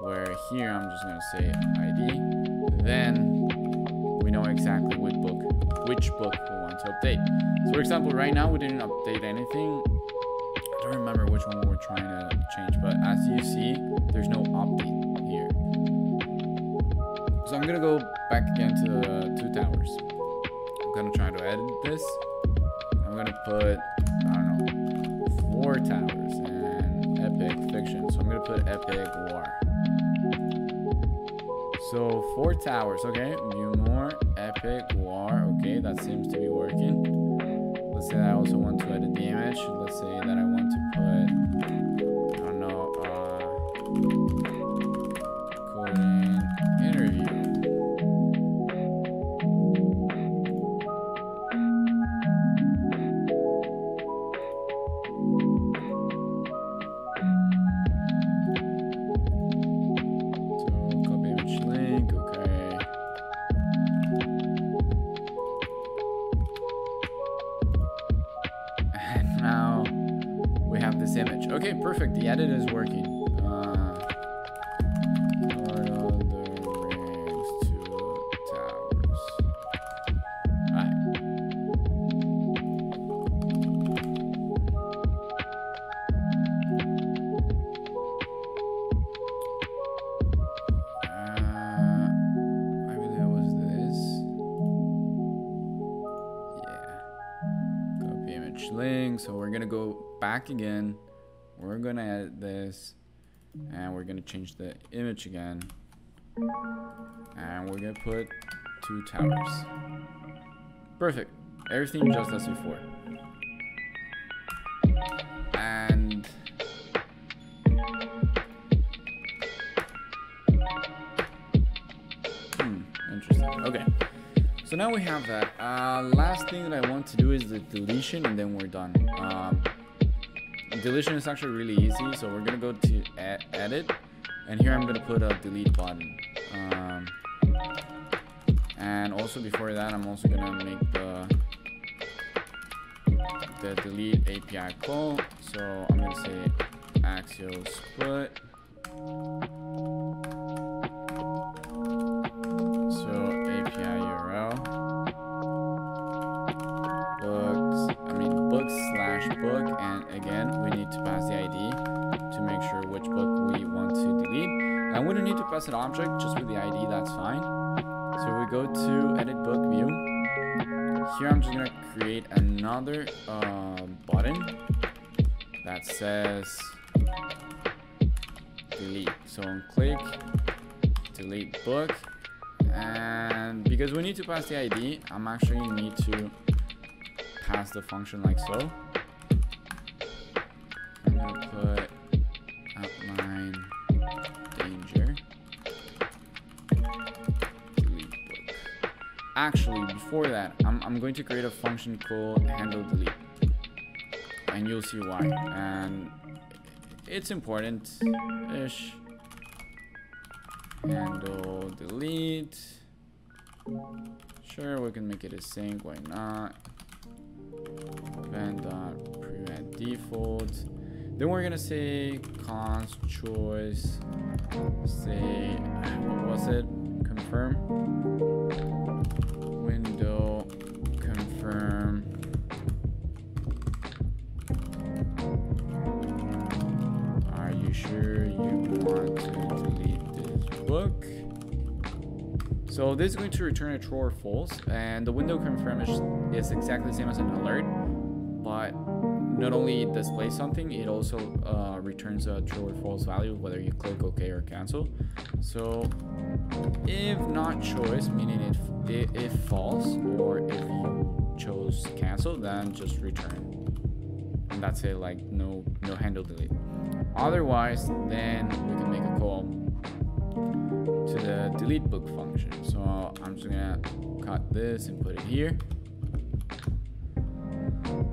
Where here I'm just going to say I D. Then we know exactly which book, which book we want to update. So for example right now we didn't update anything. I don't remember which one we were trying to change, but as you see there's no update. So I'm gonna go back again to uh, two towers. I'm gonna try to edit this. I'm gonna put, I don't know, four towers and epic fiction. So I'm gonna put epic war. So four towers, okay. View more, epic war, okay. That seems to be working. Let's say that I also want to edit the image. Let's say that I want to put, I don't know, uh, coding interview. So we're gonna go back again, we're gonna edit this, and we're gonna change the image again, and we're gonna put two towers. Perfect, everything just as before. And hmm, interesting. Okay, so now we have that. Uh, last thing that I want to do is the deletion and then we're done. Um, deletion is actually really easy. So we're gonna go to ed edit and here I'm gonna put a delete button. Um, and also before that, I'm also gonna make the, the delete A P I call. So I'm gonna say Axios put. Book, and again we need to pass the I D to make sure which book we want to delete. pass an object just with the I D, that's fine. So we go to edit book view. Here I'm just gonna create another uh, button that says delete. So on click, delete book. And because we need to pass the I D, I'm actually need to pass the function like so. I'm gonna put outline danger delete book. Actually, before that, I'm, I'm going to create a function called handle delete, and you'll see why. And it's important-ish. Handle delete. Sure, we can make it a sync. Why not? Event dot prevent default. Then we're gonna say const choice. Say what was it? Confirm. Window confirm. Are you sure you want to delete? Book. So this is going to return a true or false, and the window confirm is, is exactly the same as an alert, but not only displays something, it also uh, returns a true or false value whether you click OK or cancel. So if not choice, meaning if, if false, or if you chose cancel, then just return, and that's it. Like no no handle delete. Otherwise, then we can make a call to the delete book function. So I'm just gonna cut this and put it here.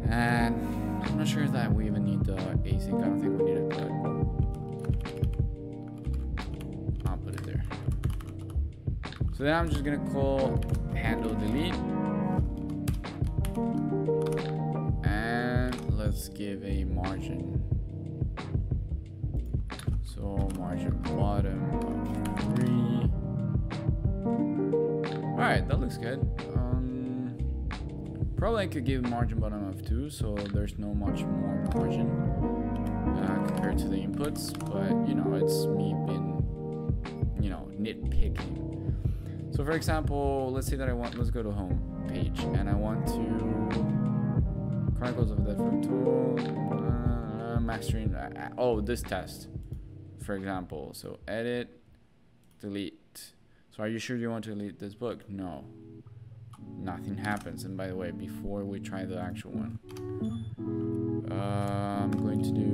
And I'm not sure that we even need the async. I don't think we need it, but I'll put it there. So then I'm just gonna call handle delete. And let's give a margin. So margin bottom. Alright, that looks good. Um, probably I could give margin bottom of two, so there's no much more margin uh, compared to the inputs, but you know, it's me being, you know, nitpicking. So for example, let's say that I want, let's go to home page, and I want to Chronicles of the Dead tool, uh, max stream, uh, oh, this test, for example. So edit, delete. So are you sure you want to delete this book? No. Nothing happens. And by the way, before we try the actual one, uh, I'm going to do...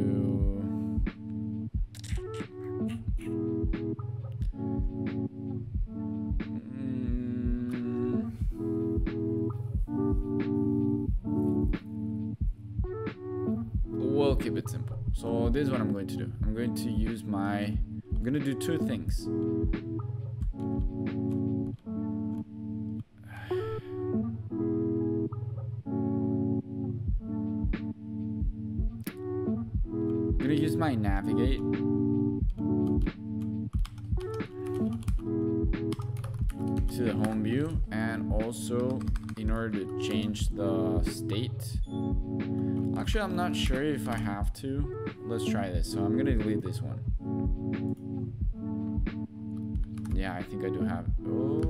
Mm, we'll keep it simple. So this is what I'm going to do. I'm going to use my... I'm going to do two things. I'm gonna use my navigate to the home view, and also in order to change the state. Actually, I'm not sure if I have to. Let's try this. So I'm gonna delete this one. Yeah, I think I do have. Oh,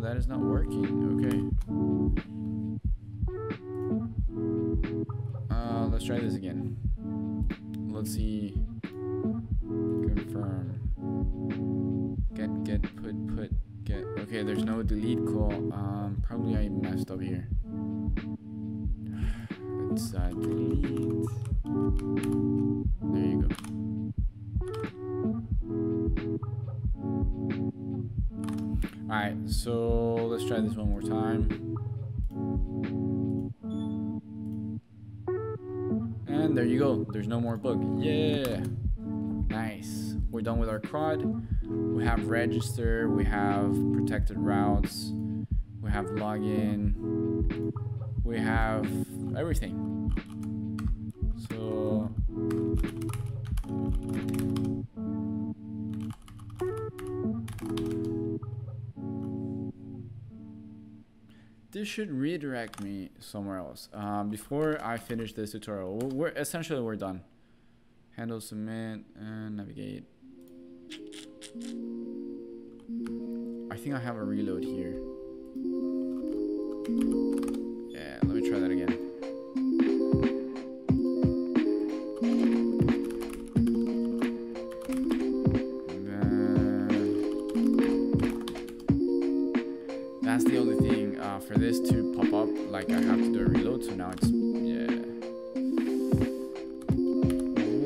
that is not working. Okay. Uh, let's try this again. Let's see. Confirm. Get, get, put, put, get. Okay, there's no delete call. Um, probably I messed up here. Let's uh, delete. There you go. Alright, so let's try this one more time. And there you go. There's no more book. Yeah. Nice. We're done with our C R U D. We have register. We have protected routes. We have login. We have everything. So... this should redirect me somewhere else. Um, before I finish this tutorial, we're essentially we're done. Handle, submit, and navigate. I think I have a reload here. Yeah, let me try that again. And, uh, that's the only thing uh, for this to pop up. Like I have to do a reload, so now it's yeah.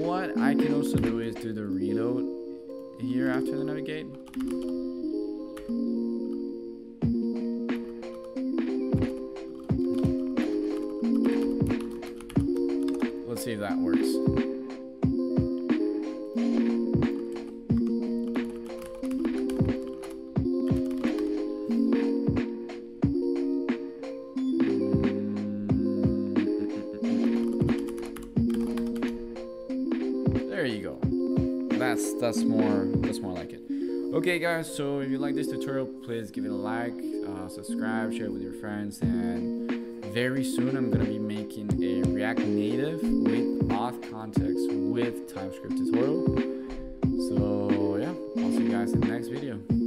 What I can also do is do the reload here after the navigate. Let's see if that works. There you go. That's that's more that's more like it. Okay guys, so if you like this tutorial, please give it a like, uh, subscribe, share it with your friends, and very soon I'm going to be making a React Native with auth context with TypeScript tutorial. So yeah, I'll see you guys in the next video.